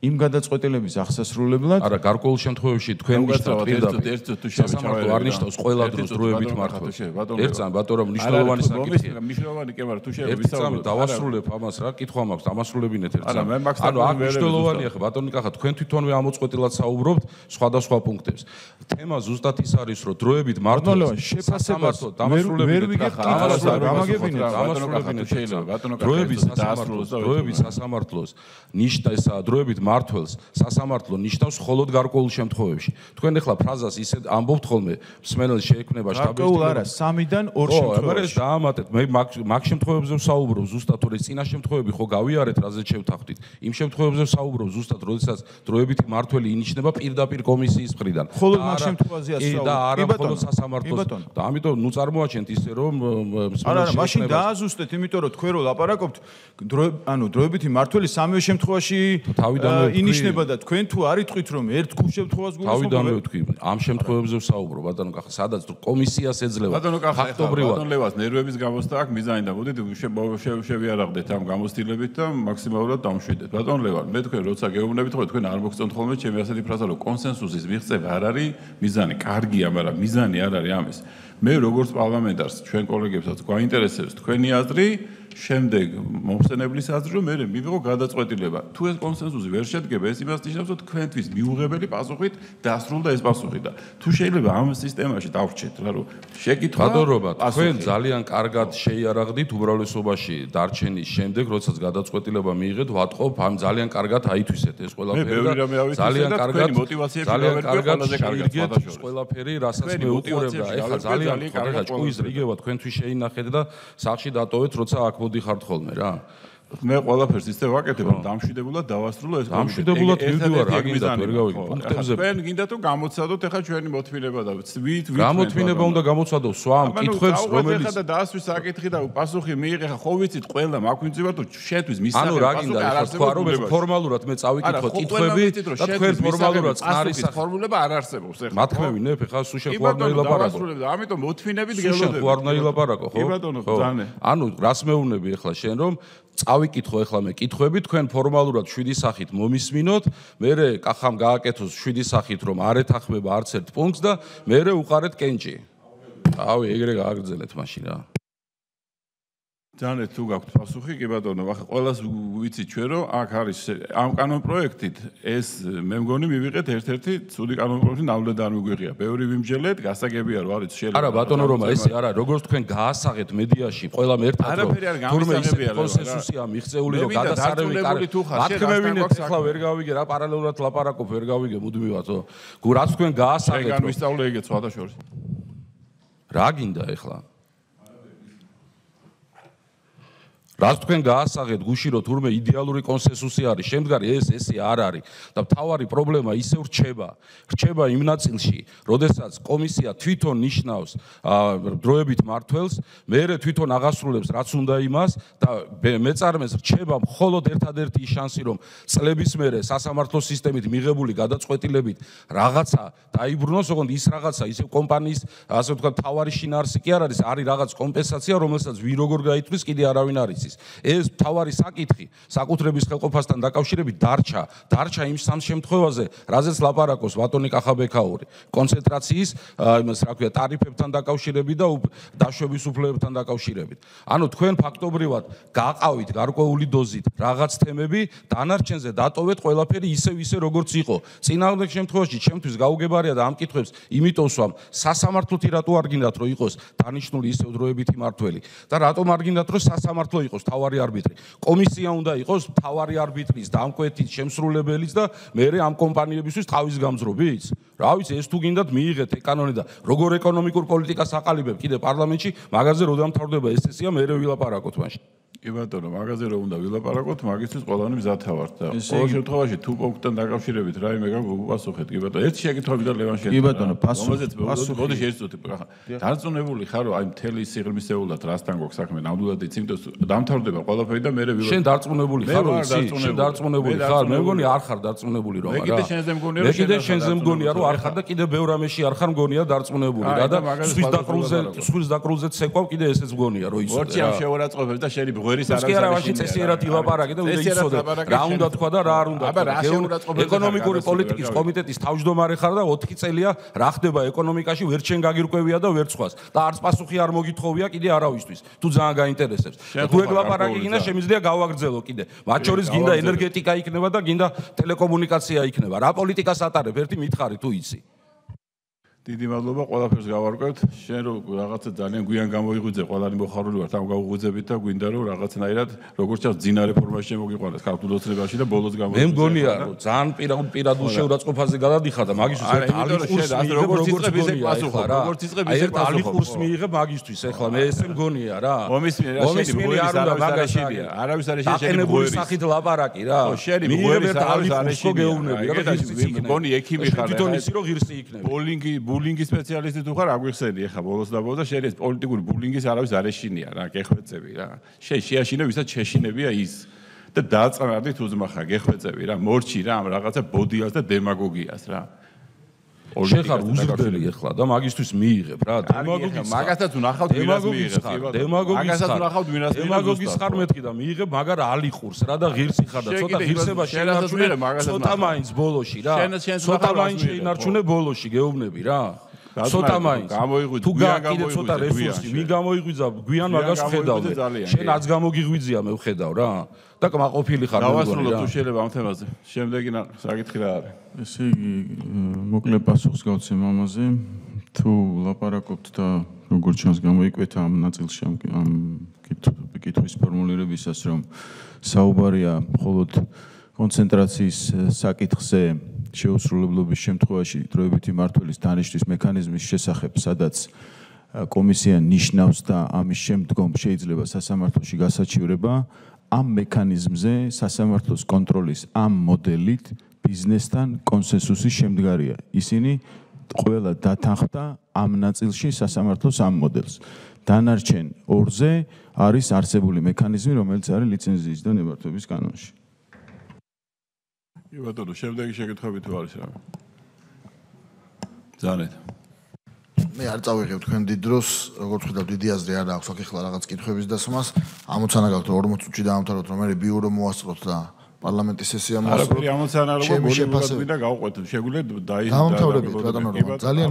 იმ გადაწყვეტილების აღსასრულებლად არა გარკვეულ შემთხვევაში თქვენ ნიშნავთ ერთ-ერთი სასამართლო არ ნიშნავს ყველა დროს დროებით მმართველს ერთსამ ბატონო მნიშვნელოვანი საკითხია მნიშვნელოვანი კი მაგრამ თუ შეიძლება ვისაუბროთ დავასრულებ ამას რა კითხვა მაქვს ამასრულებინეთ ერთსამ ანუ აქ მნიშვნელოვანია ხა ბატონო კახა თქვენ თვითონვე ამოწყვეტილად საუბრობთ სხვადასხვა პუნქტებს თემა ზუსტად ის არის რომ დროებით მმართველს შესაძლოა დამასრულებინეთ ხა გამაგებინეთ ამასრულებინეთ შეიძლება ბატონო დროებით სასამართლოს ნიშნავს დროებით მმართველს სასამართლო ნიშნავს მხოლოდ გარკვეულ შემთხვევებში. Თქვენ ახლა ფრაზას ისე ამბობთ ხოლმე, მსმენელს შეექმნება შტაბის. Გარკვეულ არა, 3-დან 2 შემთხვევაში. ო, მაგრამ დაამატეთ, მე მაგ შემთხვევებზე ვსაუბრობ, ზუსტად თორე წინა შემთხვევები ხო გავიარეთ, რაზეც შევთანხმდით. იმ შემთხვევებზე ვსაუბრობ, ზუსტად როდესაც დროებითი მმართველი ინიშნება პირდაპირ კომისიის მხრიდან. მხოლოდ მაგ შემთხვევაზეა ვსაუბრობ. და არა მხოლოდ სასამართლოს. და ამიტომ ნუ წარმოაჩენთ ისე რომ მსმენელს შეექმნება. მაშინ დააზუსტეთ, იმიტომ რომ თქვენ რო ლაპარაკობთ, ანუ დროებითი მმართველი სამივე შემთხვევაში თავიდან ინიშნება და თქვენ თუ არ იტყვით რომ ერთ გულშემთხვევას გულისხმობთ თავიდან ვეთქვი ამ შემთხვევებზე ვსაუბრო ბატონო კახა სადაც კომისიას ეძლევა ბატონო კახა ბატონ ლევას ნერვების გამოსთა აქ მიზანი და მოდით შევიარაღდეთ ამ გამოცდილებით და მაქსიმალურად დამშვიდეთ ბატონ ლევან მე თქვენ როცა გეუბნებით ხო თქვენ არ მოგწონთ ხოლმე ჩემი ასეთი ფრაზა რომ კონსენსუსის მიღწევა არ არის მიზანი კარგია მაგრამ მიზანი არ არის ამის მე როგორც პარლამენტარს ჩვენ კოლეგებსაც გვაინტერესებს თქვენი აზრი შემდეგ მომხსენებლის აზრი რომ მე მივიღო გადაწყვეტილება თუ ეს კონსენსუსი ვერ შედგება ეს იმას ნიშნავს რომ თქვენთვის მიუღებელი პასუხით დასრულდა ეს პასუხი და თუ შეიძლება ამ სისტემაში დავრჩეთ რა რომ შეკითხვა ბატონობა თქვენ ძალიან კარგად შეიარაღდით უბრალესობაში დარჩენის შემდეგ როდესაც გადაწყვეტილება მიიღეთ ვატყობ ამ ძალიან კარგად აითვისეთ ეს ყველაფერი ძალიან კარგად ძალიან კარგად შეიგეთ ყველაფერი რასაც მეუყურებდა ეხლა ძალიან კარგად ჭუის რიგევა თქვენთვის შეინახეთ და სახში დატოვეთ როცა აქ მოდიხართ ხოლმე რა მე ყველაფერს ისე ვაკეთებ რომ დამშვიდებულად დავასრულო ეს დამშვიდებულად მივდივარ რა გინდა ვერ გავიგე პუნქტებზე თქვენ გინდათ რომ გამოცადოთ ეხა ჩვენი მოთმინება და ვით გამოთმინება უნდა გამოცადო სვამ კითხებს რომელიც და დაასვის საკითხი და პასუხი მიიღე ხა ხო ვიცით ყველა მაგვინძივართ რომ შეთვის მის საკითხი პასუხი არ არის თქვა რომ ფორმალურად მე წავიკითხო კითხები და თქვენ ფორმალურად წყარის ფორმულება არ არსებობს ეხა მათქმევინებ ეხა სულ შეყვარნაი ლაპარაკო ამიტომ მოთმინებით გელოდები შეყვარნაი ლაპარაკო ხო კი ბატონო ძანე ანუ რას მეუბნები ეხლა შენ რომ წავიკითხო ეხლა მე კითხვები თქვენ ფორმალურად 7 სახით მომისმინოთ, მე კახამ გააკეთოს 7 სახით რომ არ ეთანხმება არც ერთ პუნქტს და მე უყარეთ კენჭი. ავი ეგრე გააგრძელეთ მაშინ რა. ძალიან თუ გაქვთ პასუხი კი ბატონო, ახლა ყველას ვიცით ჩვენ რომ აქ არის ამ კანონპროექტით ეს მე მგონი მივიღეთ ერთ-ერთი ცუდი კანონპროექტი ნამდვილად და არ მიგვიღია. ბევრი ვიმჯელეთ, გასაგებია რომ არის შეიძლება. არა ბატონო რომა ესე არა, როგორც თქვენ გაასაღეთ მედიაში ყველამ ერთად რომ თურმე ისე კონსენსუსია მიღწეული რომ გადასარევი კარი ათქმევინეთ ახლა ვერ გავიგე რა პარალელურად ლაპარაკობ ვერ გავიგე მუდმივათო. რაც თქვენ გაასაღეთ რომ განვისწავლე ეგეც სხვადასხვა. რა გინდა ახლა? რაც თქვენ გაასაღეთ გუში რომ თურმე იდეალური კონსენსუსი არის, შემდგარი ესე არ არის და მთავარი პრობლემა ისევ რჩება იმ ნაწილში, როდესაც კომისია თვითონ ნიშნავს დროებით მმართველს, მე თვითონ აღასრულებს რაც უნდა იმას და მეწარმეს რჩება მხოლოდ ერთადერთი შანსი რომ წლების მერე სასამართლო სისტემით მიღებული გადაწყვეტილებით რაღაცა დაიბრუნოს, ოღონდ ის რაღაცა ისევ კომპანიის ასე ვთქვათ მთავარი შინაარსი კი არ არის, არის რაღაც კომპენსაცია, რომელსაც ვინ როგორ გაითვლის კიდე არავინ არ იცის. ეს მთავარი საკითხი საკუთრების ხელყოფასთან დაკავშირებით დარჩა იმ სამ შემთხვევაზე, რაზეც ლაპარაკობს ბატონი კახაბექაური, კონცენტრაციის იმას რა ქვია ტარიფებთან დაკავშირებით და დაშვების უფლებებთან დაკავშირებით. ანუ თქვენ ფაქტობრივად გაყავით გარკვეული დოზით რაღაც თემები, დანარჩენზე დატოვეთ ყველაფერი ისე როგორც იყო. წინააღმდეგ შემთხვევაში ჩემთვის გაუგებარია და ამ კითხვებს იმიტომ ვსვამ, სასამართლოთი რატო არ გინდათ რომ იყოს დანიშნული ისევ დროებითი მმართველი და რატომ არ გინდათ რომ სასამართლო იყოს იყოს თავარი არბიტრი. Კომისია უნდა იყოს თავარი არბიტრის დამკვეთით შემსრულებელიც და მერე ამ კომპანიებისთვის თავის გამძრობიც. Რა ვიცი, ეს თუ გინდათ მიიღეთ ეკანონი და როგორ ეკონომიკურ პოლიტიკას აყალიბებ კიდე პარლამენტში, მაგაზე რომ დამთავრდება ეს წესია, მერე ვილაპარაკოთ მაშინ. Კი ბატონო, მაგაზე რომ უნდა ვილაპარაკოთ, მაგისთვის ყველანი მზადა ვართ და ყოველ შემთხვევაში თუ პონქტთან დაკავშირებით რაიმე გაგუპასუხეთ, კი ბატონო, ერთი შეკითხვები და ლევან შენთან. კი ბატონო, პასუხი ერთ წუთი ხარ. დარწმუნებული ხარ, რომ აი მთელი სიღრმისეულად რასთან გვაქვს საქმე, ნამდვილად იცი, იმიტომ დამთავრდება ყველაფერი და მე ვიღებ. შენ დარწმუნებული ხარ, შენ დარწმუნებული ხარ, მე მგონი არ ხარ დარწმუნებული რომ არა. მე კიდე შენზე მგონია რომ არ ხარ და კიდე ბევრ რამეში არ ხარ მგონია დარწმუნებული. რა და სვის დაკრულზე ცეკვავ კიდე ესეც მგონია რომ იცი. ვორჩი ამ შეურაცხყოფებს და შენი Esquerda se era tiva para que rounda quadrada rounda economic politics committee is თავმჯდომარე ხარ და 4 წელია რა ხდება ეკონომიკაში ვერ შენ გაგირკვევია და ვერ სხვას და არც პასუხი არ მოგითხოვია კიდე არავისთვის თუ ძალიან გაინტერესებს თუ ეგლაპარაკი გინდა შემიძლია გავაგრძელო კიდე მათ შორის გინდა ენერგეტიკა იქნება და გინდა ტელეკომუნიკაცია იქნება რა პოლიტიკას ატარებ ერთი მითხარი თუ იცი დიდი მადლობა ყველაფერს გავარკვევთ. Შენ რო რაღაცა ძალიან გვიან გამოიღვიძე, ყველანი მოხარული ვართ ამ გავუღვიძებით და გვინდა რომ რაღაცნაირად როგორც ჩანს ძინარე ფორმაში მოგიყვანეს ქართულ ოცნებაში და ბოლოს გამოიყვანეს. მე მგონია რომ ძალიან პირადულ შეურაცხყოფაზე გადადიხარ და მაგისთვის ერთ ალიკურს მიიღებ მაგისთვის ეხლა მე ესე მგონია რა. მომისმიერ არ უნდა მაგაშია. არავის არ შეიძლება შეგურის სახით ლაპარაკი რა. მიიღებ ერთ ალიკურს ხო გეუბნები რა. მგონი ექიმი ხარ. თვითონ ისი რომ ღირსი იქნება. ბოლინგი ბულინგის სპეციალისტი თუ ხარ აგვიხსენი ეხა ბოლოს და ბოლოს და შეიძლება პოლიტიკური ბულინგის არავის არ ეშინია რა გეხვეწები რა შეაშინე ვისაც შეშინებია ის და დააწყნარდით უზმახა გეხვეწები რა მორჩი რა ამ რაღაცა ბოდიას და დემაგოგიას რა შენ ხარ უზრდელი ეხლა და მაგისთვის მიიღებ რა დემაგოგიას მაგასაც უნახავთ ვინას მიიღებს დემაგოგიას ხარ მეთქი და მიიღებ მაგარ ალიყურს რა და ღირსი ხარ და ცოტა ღირსება შეინარჩუნე ცოტა მაინც ბოლოში რა ცოტა მაინც შეინარჩუნე ბოლოში გეუბნები რა ცოტა მაინც თუ კიდე ცოტა რესურსი ვინ გამოიღვიძა გვიან მაგას ვხედავ შენ არც გამოგიღვიძია მე ვხედავ რა და კმაყოფილი ხარ მე მგონი რა. დავასრულებ თუ შეიძლება ამ თემაზე. შემდეგი საკითხი რა არის? ესე იგი მოკლე პასუხს გავცემ ამაზე. თუ ლაპარაკობთ და როგორც ჩანს გამოიკვეთა ამ ნაწილში ამ კითხვის ფორმულირებისას რომ საუბარია მხოლოდ კონცენტრაციის საკითხზე შეუსრულებლობის შემთხვევაში დროებითი მმართველის დანიშვნის მექანიზმის შესახებ, სადაც კომისია ნიშნავს და ამის შემდგომ შეიძლება სასამართლოში გასაჩივრება ამ მექანიზმზე სასამართლოს კონტროლის ამ მოდელით ბიზნესთან კონსენსუსის შემდგარია. ისინი ყველა დათანხმდა ამ ნაწილში სასამართლოს ამ მოდელს. დანარჩენ ორზე არის არსებული მექანიზმი, რომელიც არის ლიცენზიის და ნებართვების კანონში. კი ბატონო, შემდეგი შეკითხვები თუ არის რა? ძალიან. მე არ წავიღებ თქვენ დიდ დროს, როგორც ხედავ დიდი აზრი არ აქვს, აქ ეხლა რაღაც კითხების დასმას, ამოცანა გაქვთ 40 წუთში დავამთავროთ, რომ მე ბიურო მოასწროთ და პარლამენტის სესია მოასწროთ. არაფერი ამოცანა არ აქვს, ბოლო და გავყვეთ, შეგვიძლია დავამთავრდეთ ბატონო, ძალიან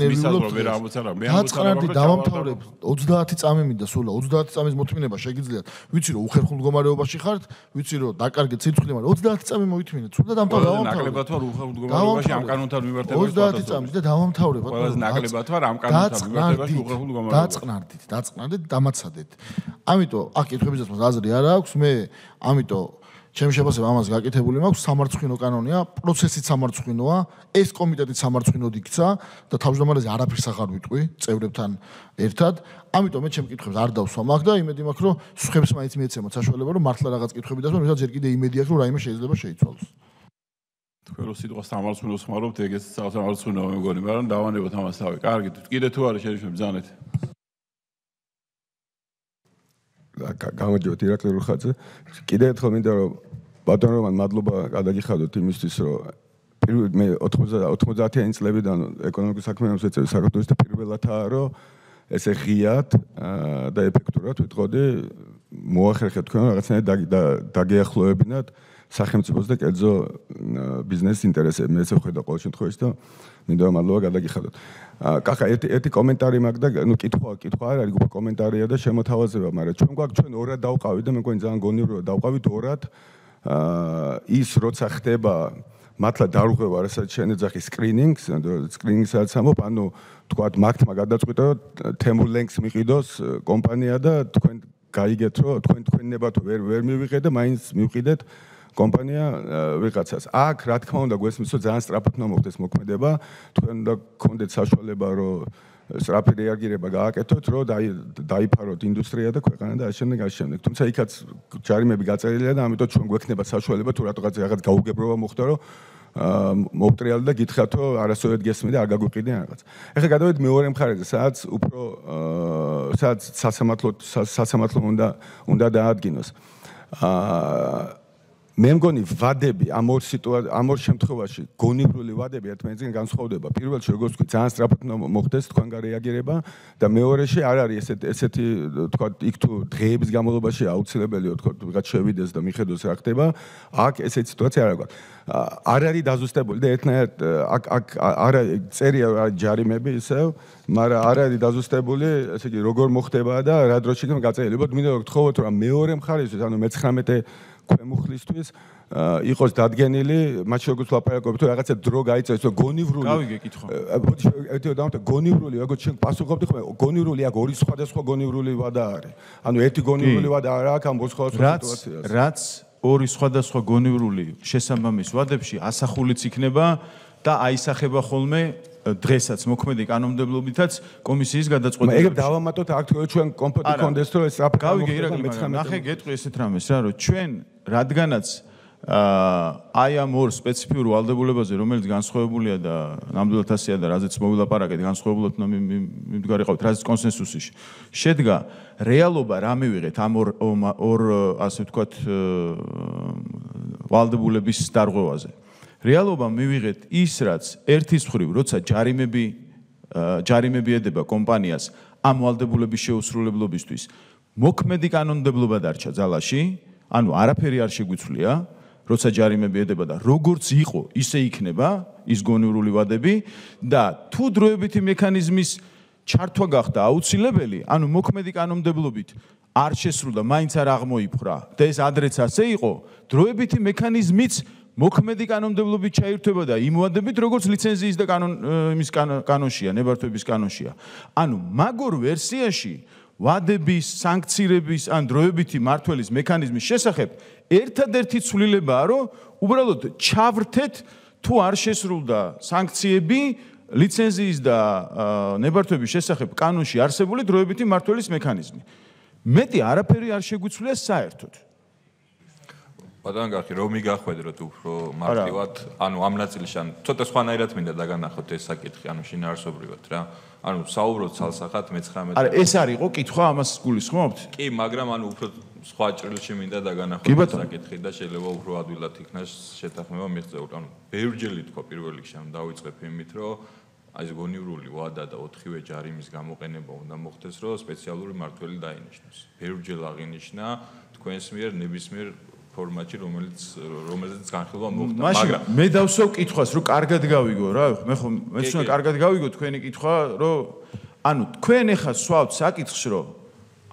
ელვიულობთ. დაწყნარდი დავამთავრებ 30 წამი მინდა სულ 30 წამის მოთმინება შეგიძლიათ. ვიცი რომ უხერხულ მდგომარეობაში ხართ, ვიცი რომ დაკარგეთ სიცხლე, მაგრამ 30 წამი მოითმინეთ, სულ და დამთავრდეთ. ნაკლებად ვარ უხერხულ მდგომარეობაში ამ კანონთან მივარტება 30 წამი და დავამთავრებ ბატონო. ყველაზე ნაკლებად ვარ ამ კანონთან მივარტებაში უხერხულ მდგომარეობაში. დაწყნარდით, დამაცადეთ. ამიტომ აქ კითხებისას მას აზრი არ აქვს, მე ამიტომ ჩემ შეფასება ამას გაკეთებული მაქვს სამარცხვინო კანონია, პროცესიც სამარცხვინოა, ეს კომიტეტიც სამარცხვინოდ იქცა და თავმჯდომარეზე არაფერს აღარ ვიტყვი წევრებთან ერთად. ამიტომ მე ჩემ კითხვებს არ დავსვამ აქ და იმედი მაქვს რომ სხვებს მაინც მიეცემოთ საშუალება რომ მართლა რაღაც კითხვები დასვან, ვისაც ჯერ კიდე იმედი აქვს რომ რაიმე შეიძლება შეიცვალოს. თქვენ რომ სიტყვა სამარცხვინოს ხმარობთ, ეგეც სამარცხვინოა მე მგონი, მაგრამ დავანებოთ ამასავე. კარგი, კიდე თუ არის შეიძლება ბძანეთ. გამარჯობთ ირაკლი რუხაძე. კიდევ ერთხელ მინდა რომ ბატონო რომ მადლობა გადაგიხადოთ იმისთვის რომ პირველ მე 90-იანი წლებიდან ეკონომიკურ საქმეებს ეწევი საქართველოს და პირველათაა რომ ესე ღიად და ეფექტურად ვიტყოდი მოახერხეთ თქვენ რაღაცნაირად დაგეახლოვებინათ სახელმწიფოს და კერძო ბიზნესის ინტერესები. მე ესე ხედავ ყოველ შემთხვევაში და მინდა მადლობა გადაგიხადოთ. კახა ერთი კომენტარი მაქვს და ნუ კითხვა არ არის, უკვე კომენტარია და შემოთავაზება, მაგრამ ჩვენ გვაქვს ჩვენ ორად დავყავით და მე მგონი ძალიან გონივრულად დავყავით ორად. ის როცა ხდება მართლა დარღვევა, რასაც შენ ეძახი სკრინინგსაც ამობ, ანუ თქვათ მაგთმა გადაწყვიტა თემურ ლენქს მიყიდოს კომპანია და თქვენ გაიგეთ რომ თქვენ ნებათო ვერ მივიღეთ და მაინც მივყიდეთ კომპანია ვიღაცას. აქ რა თქმა უნდა გვესმის რომ ძალიან სწრაფად მომხდეს ეს მოქმედება, თქვენ და გქონდეთ საშუალება რომ სწრაფი რეაგირება გააკეთოთ რომ დაიფაროთ ინდუსტრია და ქვეყანა და ამ შემდეგ. თუმცა იქაც ჯარიმები გაწერილია და ამიტომ ჩვენ გვექნება საშუალება თუ რატო რაღაც გაუგებრობა მოხდა რომ მოუტრიალე და გითხრათ რომ არასოდეს გესმიდა არ გაგვიყიდიან რაღაც. ეხლა გადავიდეთ მეორე მხარეზე, სადაც უფრო სადაც სასამართლო უნდა დაადგინოს. მე მგონი ვადები ამ ორ შემთხვევაში გონივრული ვადები ერთმანეთისგან განსხვავდება. პირველში როგორც თქვი ძალიან სწრაფად მოხდეს თქვენ გარეაგირება და მეორეში არ არის ესეთი თქვა იქ თუ დღეების განმავლობაში აუცილებელია თქვა ვიღაც შევიდეს და მიხედოს რა ხდება. აქ ესეთი სიტუაცია არ აქვს. არ არის დაზუსტებული და ერთნაირად აქ არ წერია ჯარიმები ისევ, მაგრამ არ არის დაზუსტებული, ესე იგი როგორ მოხდება და რა დროში გაწერილი. უბრალოდ მინდა გთხოვოთ რომ მეორე მხარისთვის, ანუ მე-19 ქვემუხლისთვის იყოს დადგენილი, მათ შორის ლაპარაკობთ, რომ რაღაცა დრო გაიწევს, რომ გონივრული. გავიგე კითხო. გონივრული, როგორც შენ პასუხობდი ხოლმე, გონივრული აქ ორი სხვადასხვა გონივრული ვადა არის. ანუ ერთი გონივრული ვადა არ აქვს ამ სხვადასხვა სიტუაციას. რაც ორი სხვადასხვა გონივრული შესაბამის ვადებში ასახულიც იქნება და აისახება ხოლმე დღესაც მოქმედი კანონმდებლობითაც კომისიის გადაწყვეტილება. ეგრე დავამატოთ აქ ჩვენ კომპოტი კონდეს რომ ეს აფა გავიგე, ნახე გეტყვი ესეთ რამეს რა, რომ ჩვენ რადგანაც აი ამ ორ სპეციფიურ ვალდებულებაზე, რომელიც განსხვავებულია და ნამდვილად ასეა და რაზეც მოვილაპარაკეთ, განსხვავებულად მიმდგარიყავთ, რაზეც კონსენსუსი შედგა, რეალობა რა მივიღეთ ამ ორ ასე ვთქვათ ვალდებულების დარღვევაზე. რეალობა მივიღეთ ის, რაც ერთის მხრივ, როცა ჯარიმები ედება კომპანიას ამ ვალდებულების შეუსრულებლობისთვის, მოქმედი კანონმდებლობა დარჩა ძალაში, ანუ არაფერი არ შეგვიცვლია, როცა ჯარიმები ედება და როგორც იყო, ისე იქნება ის გონივრული ვადები და თუ დროებითი მექანიზმის ჩართვა გახდა აუცილებელი, ანუ მოქმედი კანონმდებლობით არ შესრულდა, მაინც არ აღმოიფხვრა და ეს ადრეც ასე იყო, დროებითი მექანიზმიც მოქმედი კანონმდებლობით ჩაირთვება და იმ ვადებით, როგორც ლიცენზიის და კანონშია, ნებართვების კანონშია. ანუ მაგ ორ ვერსიაში ვადების, სანქცირების ან დროებითი მმართველობის მექანიზმის შესახებ ერთადერთი ცვლილებაა, რომ უბრალოდ ჩავრთეთ თუ არ შესრულდა სანქციები ლიცენზიის და ნებართვების შესახებ კანონში არსებული დროებითი მმართველობის მექანიზმი. მეტი არაფერი არ შეგვიცვლია საერთოდ. Badam gakhi romi gakhvedrot upro martivat anu am natsilshi an tsota svanairat minda daganakhnot es sakitqi anu shinarsobrivat ra anu sauvrot salsaqat me-19 ara es ar iqo kithva amas gulisxmobt ki magram anu upro sva ჭრილში minda daganakhnot es sakitqi da sheleva upro advilat iknas shetakhmeba miqzeult anu beverjeli tkva pirveli gsham davitsqep imit ro ai gonivruli vada da 4-ve jarimis gamoqeneba unda moxtes ro specialuri martveli dainishnos beverjel aginishna tkwens mier nebismier ფორმატში რომელზეც განხილვა მოხდა, მაგრამ მე დავსვევ კითხვას, რომ კარგად გავიგო რა, მე თვითონ კარგად გავიგო თქვენი კითხვა, რომ ანუ თქვენ ახლა სვავთ საკითხს, რომ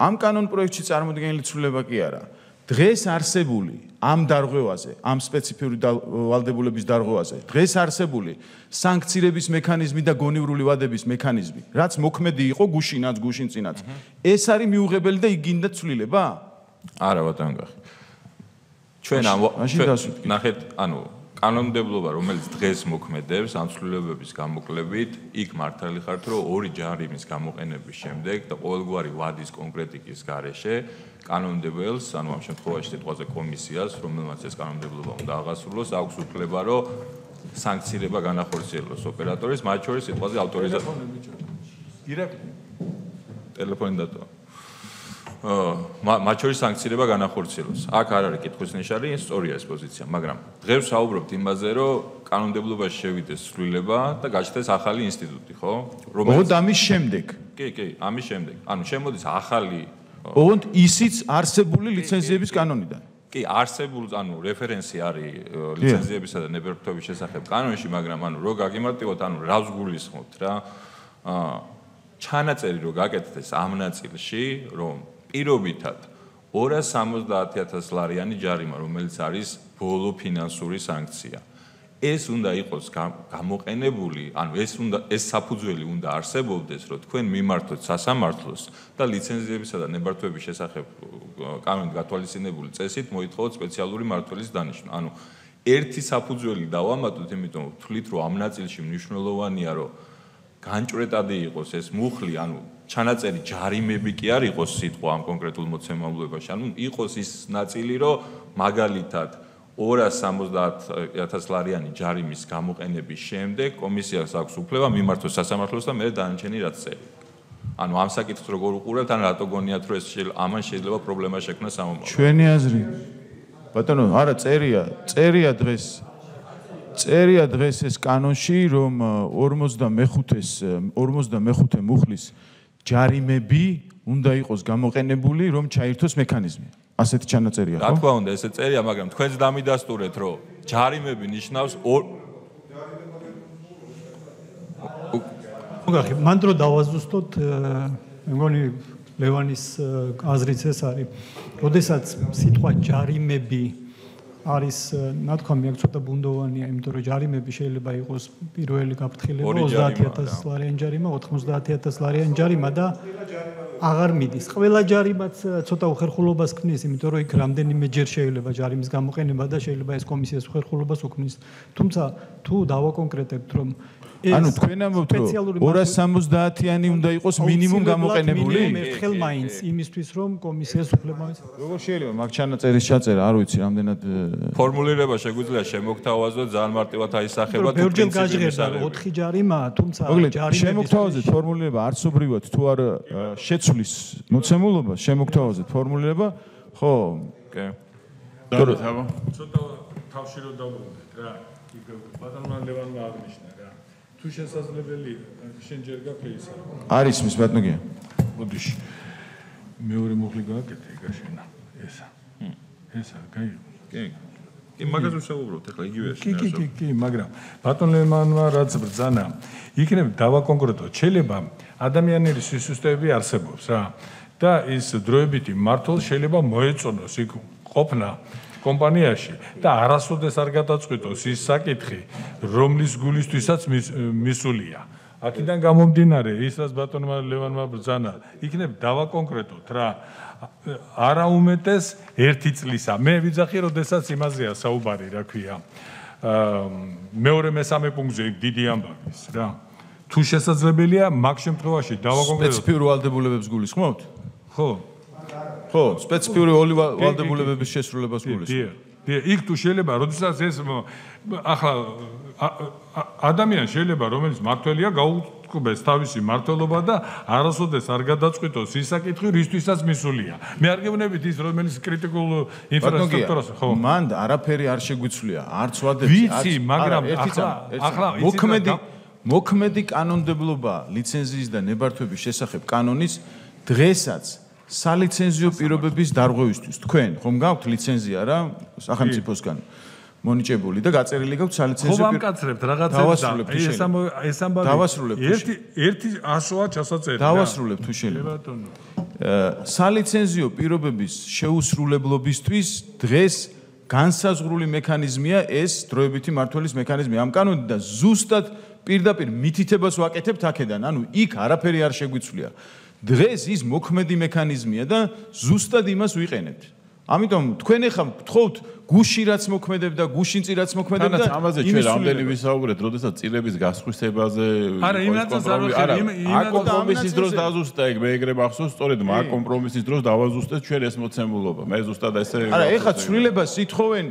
ამ კანონპროექტში წარმოდგენილი ცვლილება კი არა, დღეს არსებული ამ დარღვევაზე, ამ სპეციფიური ვალდებულების დარღვევაზე, დღეს არსებული სანქცირების მექანიზმი და გონივრული ვადების მექანიზმი, რაც მოქმედი იყო გუშინწინაც, ეს არის მიუღებელი და იგინდა ცვლილება? არა ბატონო გახი. ჩვენ ნახეთ, ანუ კანონმდებლობა, რომელიც დღეს მოქმედებს ამ ცვლილებების გამოკლებით, იქ მართალი ხართ, რომ ორი ჯარიმის გამოყენების შემდეგ და ყოველგვარი ვადის კონკრეტიკის გარეშე კანონმდებლს, ანუ ამ შემთხვევაში სიტყვაზე კომისიას, რომელმაც ეს კანონმდებლობა უნდა აღასრულოს, აქვს უფლება, რომ სანქცირება განახორციელოს ოპერატორის, მათ შორის სიტყვაზე ავტორიზაცია. ტელეფონი დატოვა. მათ შორის სანქცირება განახორციელოს. აქ არ არის კითხვის ნიშანი, სწორია ეს პოზიცია, მაგრამ დღეს საუბრობთ იმაზე, რომ კანონმდებლობაში შევიდეს ცვლილება და გაჩნდეს ახალი ინსტიტუტი, ხო? ოღონდ ამის შემდეგ. კი, ამის შემდეგ. ანუ შემოდის ახალი. ოღონდ ისიც არსებული ლიცენზიების კანონიდან. კი, არსებული, ანუ რეფერენსი არის ლიცენზიებისა და ნებართვების შესახებ კანონში, მაგრამ ანუ რო გაგიმარტივოთ, ანუ რას გულისხმობთ რა? ჩანაწერი რო გაკეთდეს ამ ნაწილში, რომ პირობითად 270.000 ლარიანი ჯარიმა, რომელიც არის ბოლო ფინანსური სანქცია. ეს უნდა იყოს გამოყენებული, ანუ ეს საფუძველი უნდა არსებობდეს, რომ თქვენ მიმართოთ სასამართლოს და ლიცენზიებისა და ნებართვების შესახებ კანონით გათვალისწინებული წესით მოითხოვოთ სპეციალური მმართველის დანიშვნა. ანუ ერთი საფუძველი დავამატოთ, იმიტომ რომ თვლით, რომ ამ ნაწილში მნიშვნელოვანია, რომ განჭრეტადი იყოს ეს მუხლი, ანუ ჩანაწერი ჯარიმები კი არ იყოს სიტყვა ამ კონკრეტულ მოცემულობაში, ანუ იყოს ის ნაწილი, რომ მაგალითად 270.000 ლარიანი ჯარიმის გამოყენების შემდეგ კომისიას აქვს უფლება მიმართოს სასამართლოს და მე დანარჩენი რაც წერია. ანუ ამ საკითხს როგორ უყურებთ, ან რატო გონიათ, რომ ეს ამან შეიძლება პრობლემა შექმნა სამომავლოდ? ჩვენი აზრი. ბატონო, არა წერია დღეს. წერია დღეს ეს კანონში, რომ 55 მუხლის ჯარიმები უნდა იყოს გამოყენებული, რომ ჩაირთოს მექანიზმი. ასეთი ჩანაწერია, ხო? რა თქმა უნდა, ესე წერია, მაგრამ თქვენს დამიდასტურეთ, რომ ჯარიმები ნიშნავს მან დრო დავაზუსტოთ, მე მგონი ლევანის აზრიც ეს არის. როდესაც სიტყვა ჯარიმები არის, ნათქვამი აქ ცოტა ბუნდოვანია, იმიტომ რომ ჯარიმები შეიძლება იყოს პირველი გაფრთხილება 30000 ლარიანი ჯარიმა, 90000 ლარიანი ჯარიმა და აღარ მიდის. ყველა ჯარიმაც ცოტა უხერხულობას ქმნის, იმიტომ რომ იქ რამდენიმეჯერ შეიძლება ჯარიმის გამოყენება და შეიძლება ეს კომისიის უხერხულობას უქმნის. თუმცა თუ დავაკონკრეტებთ, რომ ანუ თქვენ ამბობთ, რომ 270-იანი უნდა იყოს მინიმუმ გამოყენებული? ერთხელ მაინც იმისთვის, რომ კომისიას უფლება მაინც. როგორ შეიძლება მაგ ჩანაწერის ჩაწერა, არ ვიცი, რამდენად ფორმულირება შეგვიძლია შემოგთავაზოთ, ძალიან მარტივად აისახება თუ პრინციპებსავე. 4 ჯარიმა, თუმცა ჯარიმები შემოგთავაზეთ ფორმულირება არცობრივად თუ არ შეცვლის მოცემულობა, შემოგთავაზეთ ფორმულირება, ხო? კი. დავთავო. ცოტა თავში რომ დავბრუნდეთ რა, იგივე ბატონმა ლევანმა აღნიშნა რა. თუ შესაძლებელია, შენ ჯერ გაფეისა. არის მის ბატონია. მოდიში. მეორე მუხლი გააკეთე გაშენა. ესა. ესა, გაიგო. კი. კი, მაგაზე ვსაუბრობთ ახლა იგივეა შენ. კი, მაგრამ ბატონ ლევანმა რაც ბრძანა, იქნებ დავაკონკრეტოთ, შეიძლება ადამიანების სისუსტეები არსებობს რა. და ის დროებითი მართლ შეიძლება მოეწონოს იქ ყოფნა კომპანიაში და არასოდეს არ გადაწყვიტოს ის საკითხი, რომლის გულისთვისაც მისულია. აქედან გამომდინარე, ის რაც ბატონმა ლევანმა ბრძანა, იქნებ დავაკონკრეტოთ რა, არა უმეტეს 1 წლისა. მე ვიძახი, როდესაც იმაზეა საუბარი, რა ქვია. მეორე-მესამე პუნქტზე დიდი ამბავი რა. თუ შესაძლებელია, მაგ შემთხვევაში დავაკონკრეტოთ. სპეციფიურ ვალდებულებებს გულისხმობთ? ხო. ხო, სპეციფიური ვალდებულებების შესრულებას გულისხმობთ. იქ თუ შეიძლება, როდესაც ეს ახლა ადამიანს შეიძლება, რომელიც მართველია, გაუწყდეს თავისი მმართველობა და არასოდეს არ გადაწყვიტოს ის საკითხი, რისთვისაც მისულია. მე არ გეუბნებით ის, რომელიც კრიტიკულ ინფრასტრუქტურას, ხო, მან არაფერი არ შეგვიცვლია, არც ვადებს. ვიცი, მაგრამ ახლა მოქმედი კანონმდებლობა ლიცენზიის და ნებართვების შესახებ კანონის დღესაც სალიცენზიო პირობების დარღვევისთვის თქვენ ხომ გაქვთ ლიცენზია რა სახელმწიფოსგან მონიჭებული და გაწერილი გაქვთ სალიცენზიო პირობები. ხო ვამკაცრებთ რაღაცებს. დავასრულებთ. ერთი 100-ია ჩასაწერილი. დავასრულებთ თუ შეიძლება. სალიცენზიო პირობების შეუსრულებლობისთვის დღეს განსაზღვრული მექანიზმია ეს დროებითი მმართველის მექანიზმი ამ კანონით და ზუსტად პირდაპირ მითითებას ვაკეთებთ აქედან, ანუ იქ არაფერი არ შეგვიცვლია. დღეს ის მოქმედი მექანიზმია და ზუსტად იმას ვიყენებთ. ამიტომ თქვენ ახლა გთხოვთ გუში რაც მოქმედებს და გუშინწი რაც მოქმედებს და ამაზე ჩვენ რამდენი ვისაუბრეთ, როდესაც წილების გასხვისებაზე კომპრომისის დროს დაზუსტდა ეგ, მეგრე მახსოვს, სწორედ მაგ კომპრომისის დროს დავაზუსტეთ ჩვენ ეს მოცემულობა. მე ზუსტად ესე არა, ეხლა ცვლილებას ითხოვენ.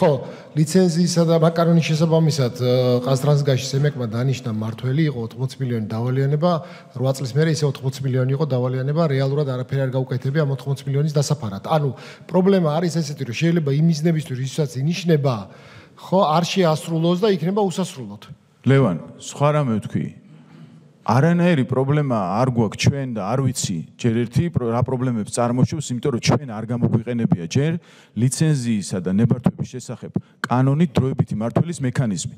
ხო, ლიცენზიისა და მაკარონის შესაბამისად ყაზტრანსგაში სემეკმა დანიშნა მმართველი იყო 80 მილიონი დავალიანება, 8 წლის მერე ისე 80 მილიონი იყო დავალიანება, რეალურად არაფერი არ გავუკეთებია ამ 80 მილიონის დასაფარად. ანუ პრობლემა არის ესეთი, რომ შეიძლება იმ მიზნებისთვის, რასაც ინიშნება, ხო, არ შეასრულოს და იქნება უსასრულოდ. ლევან, სხვა რამე ვთქვი. არანაირი პრობლემა არ გვაქვს ჩვენ და არ ვიცი ჯერ ერთი რა პრობლემებს წარმოშობს, იმიტომ რომ ჩვენ არ გამოგვიყენებია ჯერ ლიცენზიისა და ნებართვების შესახებ კანონით დროებითი მმართველის მექანიზმი.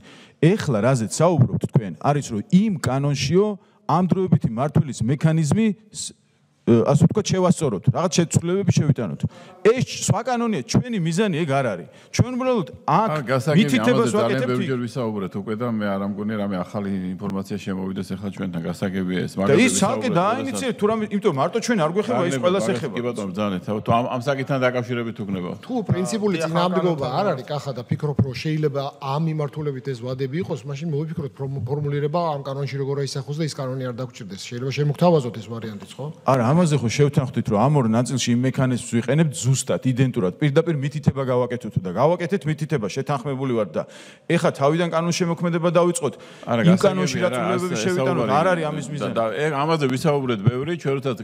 ეხლა რაზეც საუბრობთ თქვენ, არის რომ იმ კანონშიო ამ დროებითი მართვლის მექანიზმი ასე ვთქვათ შევასწოროთ, რაღაც შეცვლილებები შევიტანოთ. ეს სხვა კანონია, ჩვენი მიზანი ეგ არ არის. ჩვენ უბრალოდ აქ მითითებას ვაკეთებთ. მე ვიჯერ ვისაუბრეთ უკვე და მე არ ამგონია რამე ახალი ინფორმაცია შემოვიდეს ახლა ჩვენთან გასაგებია ეს მაგალითად. და ის საკე დაინიცეთ თუ რამე, იმიტომ მარტო ჩვენ არ გვეხება ის ყველას ეხება. კი ბატონო, ბძანეთ. თუ ამ საკითხთან დაკავშირებით უგნება. თუ პრინციპული წინააღმდეგობა არ არის, კახა და ფიქრობ, რომ შეიძლება ამ მიმართულებით ეს ვადები იყოს, მაშინ მოვიფიქროთ ფორმულირება ამ კანონში როგორ აისახოს და ის კანონი არ დაგგვჭირდეს. შეიძლება შემოგთავაზოთ ეს ვარიანტიც, ხო? არა ამაზე ხო შევთანხმდით რომ ამ ორ ნაწილში იმ მექანიზმს ვიყენებთ ზუსტად იდენტურად პირდაპირ მითითება გავაკეთოთ და გავაკეთეთ მითითება შეთანხმებული ვართ და ეხა თავიდან კანონის შემოქმედება დავიწყოთ იმ კანონში რა წლებები შევიტანოთ არ არის ამის მიზანი და ამაზე ვისაუბრეთ ბევრი ჩვენთაც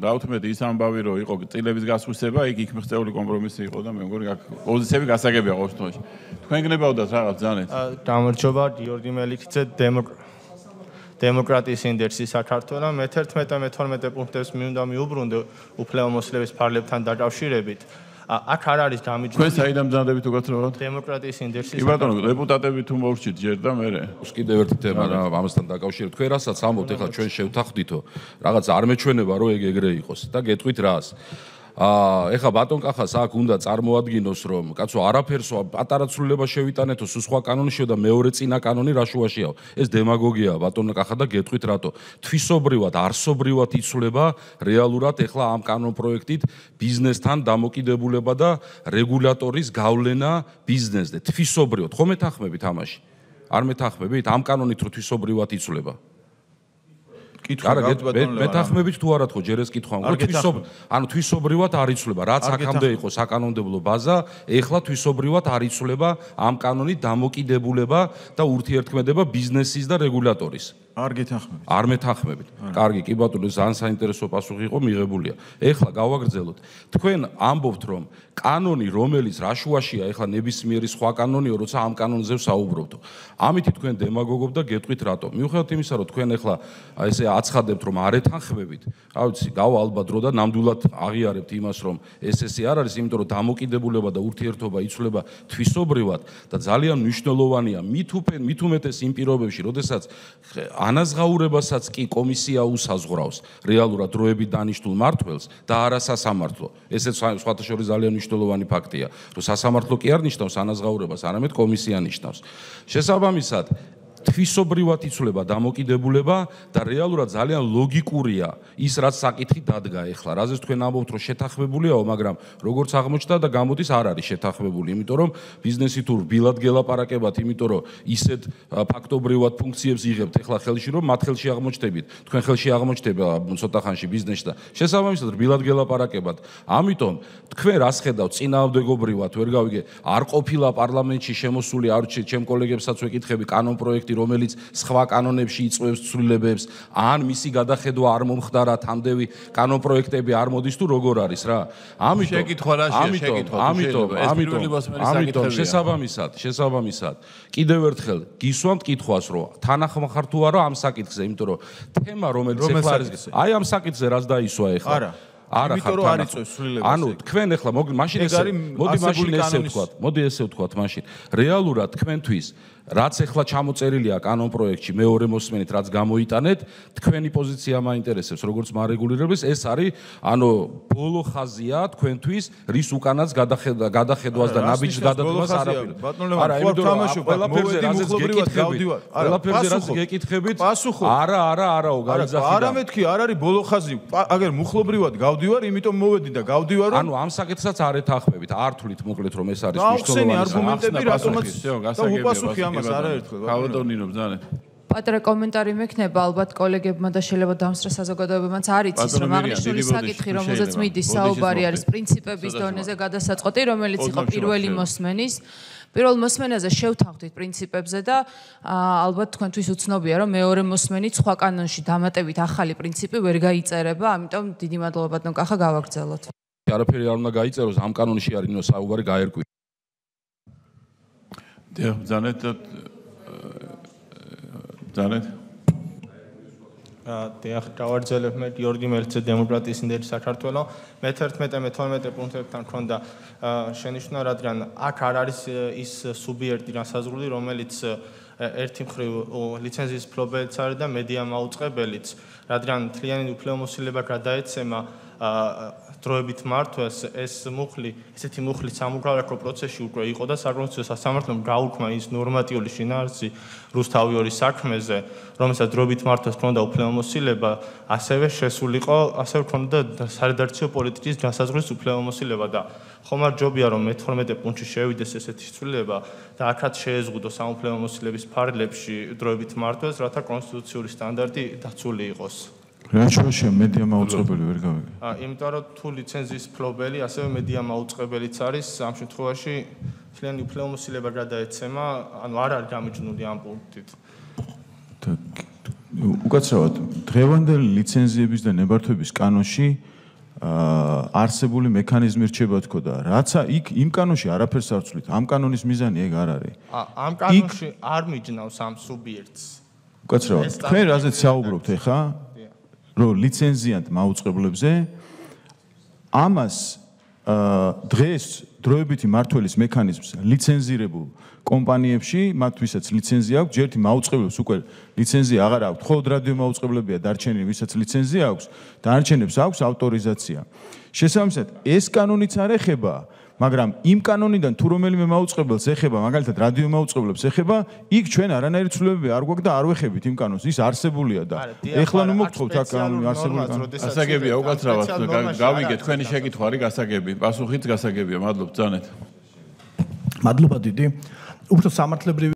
დავთმეთ ის ამბავი რომ იყო წილების გასვისება იქ მიღწეული კომპრომისი იყო და მე მგონი აქ პოზიციები გასაგებია ყოველ შემთხვევაში თქვენ გნებავდათ რაღაც ზანეთ გამარჯობა გიორგი მელიქიძე დემოკრატიის ინდექსი საქართველოს მე-11 და მე-12 პუნქტებს მინდა მიუბრუნდე უფლებამოსილების ფარგლებთან დაკავშირებით. აქ არ არის გამიჯდომი. თქვენ საიდან მძანდებით უგათრავთ? დემოკრატიის ინდექსი. კი ბატონო, დეპუტატები თუ მოვრჩით ჯერ და მერე. კიდევ ერთი თემა რა ამასთან დაკავშირებით. თქვენ რასაც ამბობთ, ეხლა ჩვენ შევთანხმდითო, რაღაც არ მეჩვენება, რომ ეგ ეგრე იყოს და გეტყვით რას. ეხა ბატონ კახას აქ უნდა წარმოადგინოს რომ კაცო არაფერსო პატარა ცვლილება შევიტანეთო სულ სხვა კანონშიო და მეორე წინა კანონი რა შუაშიაო ეს დემაგოგიაა ბატონ კახა და გეტყვით რატო თვისობრივად არსობრივად იცვლება რეალურად ეხლა ამ კანონ პროექტით ბიზნესთან დამოკიდებულება და რეგულატორის გავლენა ბიზნესზე თვისობრივად ხომ ეთანხმებით ამაში არ მეთანხმებით ამ კანონით რო თვისობრივად იცვლება არა მეთანხმებით თუ არა თქო ჯერ ეს კითხვა ანუ თვისობრივად არ იცვლება რაც აქამდე იყო საკანონმდებლო ბაზა ეხლა თვისობრივად არ იცვლება ამ კანონით დამოკიდებულება და ურთიერთქმედება ბიზნესის და რეგულატორის არ გეთანხმებით არ მეთანხმებით კარგი კი ბატონო ძალიან საინტერესო პასუხი იყო მიღებულია ეხლა გავაგრძელოთ თქვენ ამბობთ რომ კანონი რომელიც რაშუაშია ეხლა ნებისმიერი სხვა კანონიო როცა ამ კანონზე ვსაუბრობთ ამით თქვენ დემაგოგობთ და გეტყვით რატო მიუხედავად იმისა რომ თქვენ ეხლა ესე აცხადებთ რომ არ ეთანხმებით რა ვიცი გავა ალბათ რო და ნამდვილად აღიარებთ იმას რომ ეს ესე არ არის იმიტომ რომ დამოკიდებულება და ურთიერთობა იცვლება თვისობრივად და ძალიან მნიშვნელოვანია მით უმეტეს იმ პირობებში როდესაც ანაზღაურებასაც კი კომისია უსაზღვრავს რეალურად დროებით დანიშნულ მართველს და არა სასამართლო. ესეც სხვათა შორის ძალიან მნიშვნელოვანი ფაქტია, რომ სასამართლო კი არ ნიშნავს ანაზღაურებას, არამედ კომისია ნიშნავს. შესაბამისად, თვისობრივად იცვლება დამოკიდებულება და რეალურად ძალიან ლოგიკურია ის რაც საკითხი დადგა ეხლა. რაზეც თქვენ ამბობთ რომ შეთანხმებულიაო, მაგრამ როგორც აღმოჩნდა და გამოდის არ არის შეთანხმებული, იმიტომ რომ ბიზნესი თუ რბილად გელაპარაკებათ, იმიტომ რომ ისეთ ფაქტობრივად ფუნქციებს იღებთ ეხლა ხელში რომ მათ ხელში აღმოჩნდებით. თქვენ ხელში აღმოჩნდება ცოტა ხანში ბიზნესში და შესაბამისად რბილად გელაპარაკებათ. ამიტომ თქვენ რას ხედავთ წინააღმდეგობრივად ვერ გავიგე არ ყოფილა პარლამენტში შემოსული არ ჩემ კოლეგებსაც ვეკითხები კანონ პროექტი რომელიც სხვა კანონებში იწვევს ცვლილებებს, ან მისი გადახედვა არ მომხდარა, თამდევი კანონპროექტები არ მოდის თუ როგორ არის რა. ამიტომ შეკითხვა რაშია, შეკითხვა ამიტომ შესაბამისად კიდევ ერთხელ გისვამთ კითხვას, რომ თანახმად ხარ თუ არა ამ საკითხზე, იმიტომ რომ თემა რომელიც ეხლა არის, აი ამ საკითხზე რას დაისვა ეხლა? არა. არა ხარ ანუ თქვენ ეხლა მოდი მაშინ ესე ვთქვათ მაშინ რეალურად თქვენთვის რაც ეხლა ჩამოწერილია კანონ პროექტში მეორე მოსმენით რაც გამოიტანეთ თქვენი პოზიცია მაინტერესებს როგორც მარეგულირებს ეს არის ანუ ბოლო ხაზია თქვენთვის რის უკანაც გადახედვას და ნაბიჯს გადადგმას არაფერი არა იმიტომ რომ ყველაფერზე რაზეც გეკითხებით არაო გაიზახეთ არა მეთქი არ არის ბოლო ხაზი აგერ მუხლობრივად გავდივარ იმიტომ მოვედი და გავდივარ ანუ ამ საკითხსაც არ ეთანხმებით არ თვლით მოკლედ რომ ეს არის მნიშვნელოვანი არგუმენტები რატომაც და უპასუხე გავატონინო ბძანეთ. პატარა კომენტარი მექნება ალბათ კოლეგებმა და შეიძლება დამსწრე საზოგადოებებმაც არ იცის რომ აღნიშნული საკითხი რომელზეც მიდის საუბარი არის პრინციპების დონეზე გადასაწყვეტი რომელიც იყო პირველ მოსმენაზე შევთანხმდით პრინციპებზე და ალბათ თქვენთვის უცნობია რომ მეორე მოსმენით სხვა კანონში დამატებით ახალი პრინციპი ვერ გაიწერება ამიტომ დიდი მადლობა ბატონ კახა გავაგრძელოთ. არაფერი არ უნდა გაიწეროს ამ კანონში არ მინდა საუბარი გაერკვია. Janet. Dear Tower Development, Georgi Meltze, Democratic Index, Sakartvelo. მე-11 პუნქტებთან მქონდა შენიშვნა, რადგან აქ არ არის ის სუბიექტი განსაზღვრული, რომელიც ერთი მხრივ ლიცენზიის მფლობელიც არის და მედია მაუწყებელიც, რადგან მთლიანი უფლებამოსილება გადაეცემა დროებით მართვას ეს მუხლი ესეთი მუხლი სამოქალაქო პროცესში უკვე იყო და საკონსტიტუციო სასამართლომ გააუქმა ის ნორმატიული შინაარსი რუსთავიორის საქმეზე რომელსაც დროებით მართვას ქონდა უფლებამოსილება ასევე შესულიყო ასევე ქონდა სარედაქციო პოლიტიკის დასაზღვრის უფლებამოსილება და ხომ არ ჯობია რომ მე-12 პუნქტში შევიდეს ესეთი ცვლილება და აქაც შეეზღუდო სამუფლებამოსილების ფარგლებში დროებით მართვას რათა კონსტიტუციური სტანდარტი დაცული იყოს Rachoshe media mautskebeli ვერ გავიგე. Იმიტომ რომ თუ ლიცენზიის მფლობელი, ასევე media mautskebelიც არის, ამ შემთხვევაში მთლიანი უფლებამოსილება გადაეცემა, ანუ არ არის გამიჯნული ამ პუნქტით. უკაცრავად, დღევანდელი ლიცენზიების და ნებართვების კანონში არსებული მექანიზმი რჩება თქო და რაც იქ იმ კანონში არაფერს არ წვლით. ამ კანონის მიზანი ეგ არ არის. ამ კანონში არ მიჯნავს ამ სუბიექტს. უკაცრავად, თქვენ რაზეც საუბრობთ ეხა? Ro licenzient mautskebelebze amas dges droebiti martvelis mekanisms litsenzirebul kompaniebshi matvisats litsenzi ags jerti mautskebelebs uqvel litsenzi agar ags xovod radio mautskebelebiya darchenili visats litsenzi ags darchenebs ags autorizatsiya shesamsat es kanonits ar exeba მაგრამ იმ კანონიდან თუ რომელიმე მაუწყებელს ეხება მაგალითად რადიო მაუწყებლებს ეხება იქ ჩვენ არანაირი ცვლილებები არ გვაქვს და არ ვეხებით იმ კანონს ის არსებულია და ეხლა ნუ მოგთხოვთ აქ კანონი არსებულია გასაგებია უკაცრავად გავიგე თქვენი შეკითხვა არის გასაგები პასუხიც გასაგებია მადლობთ ძალიან მადლობა დიდი უფრო სამართლებრივი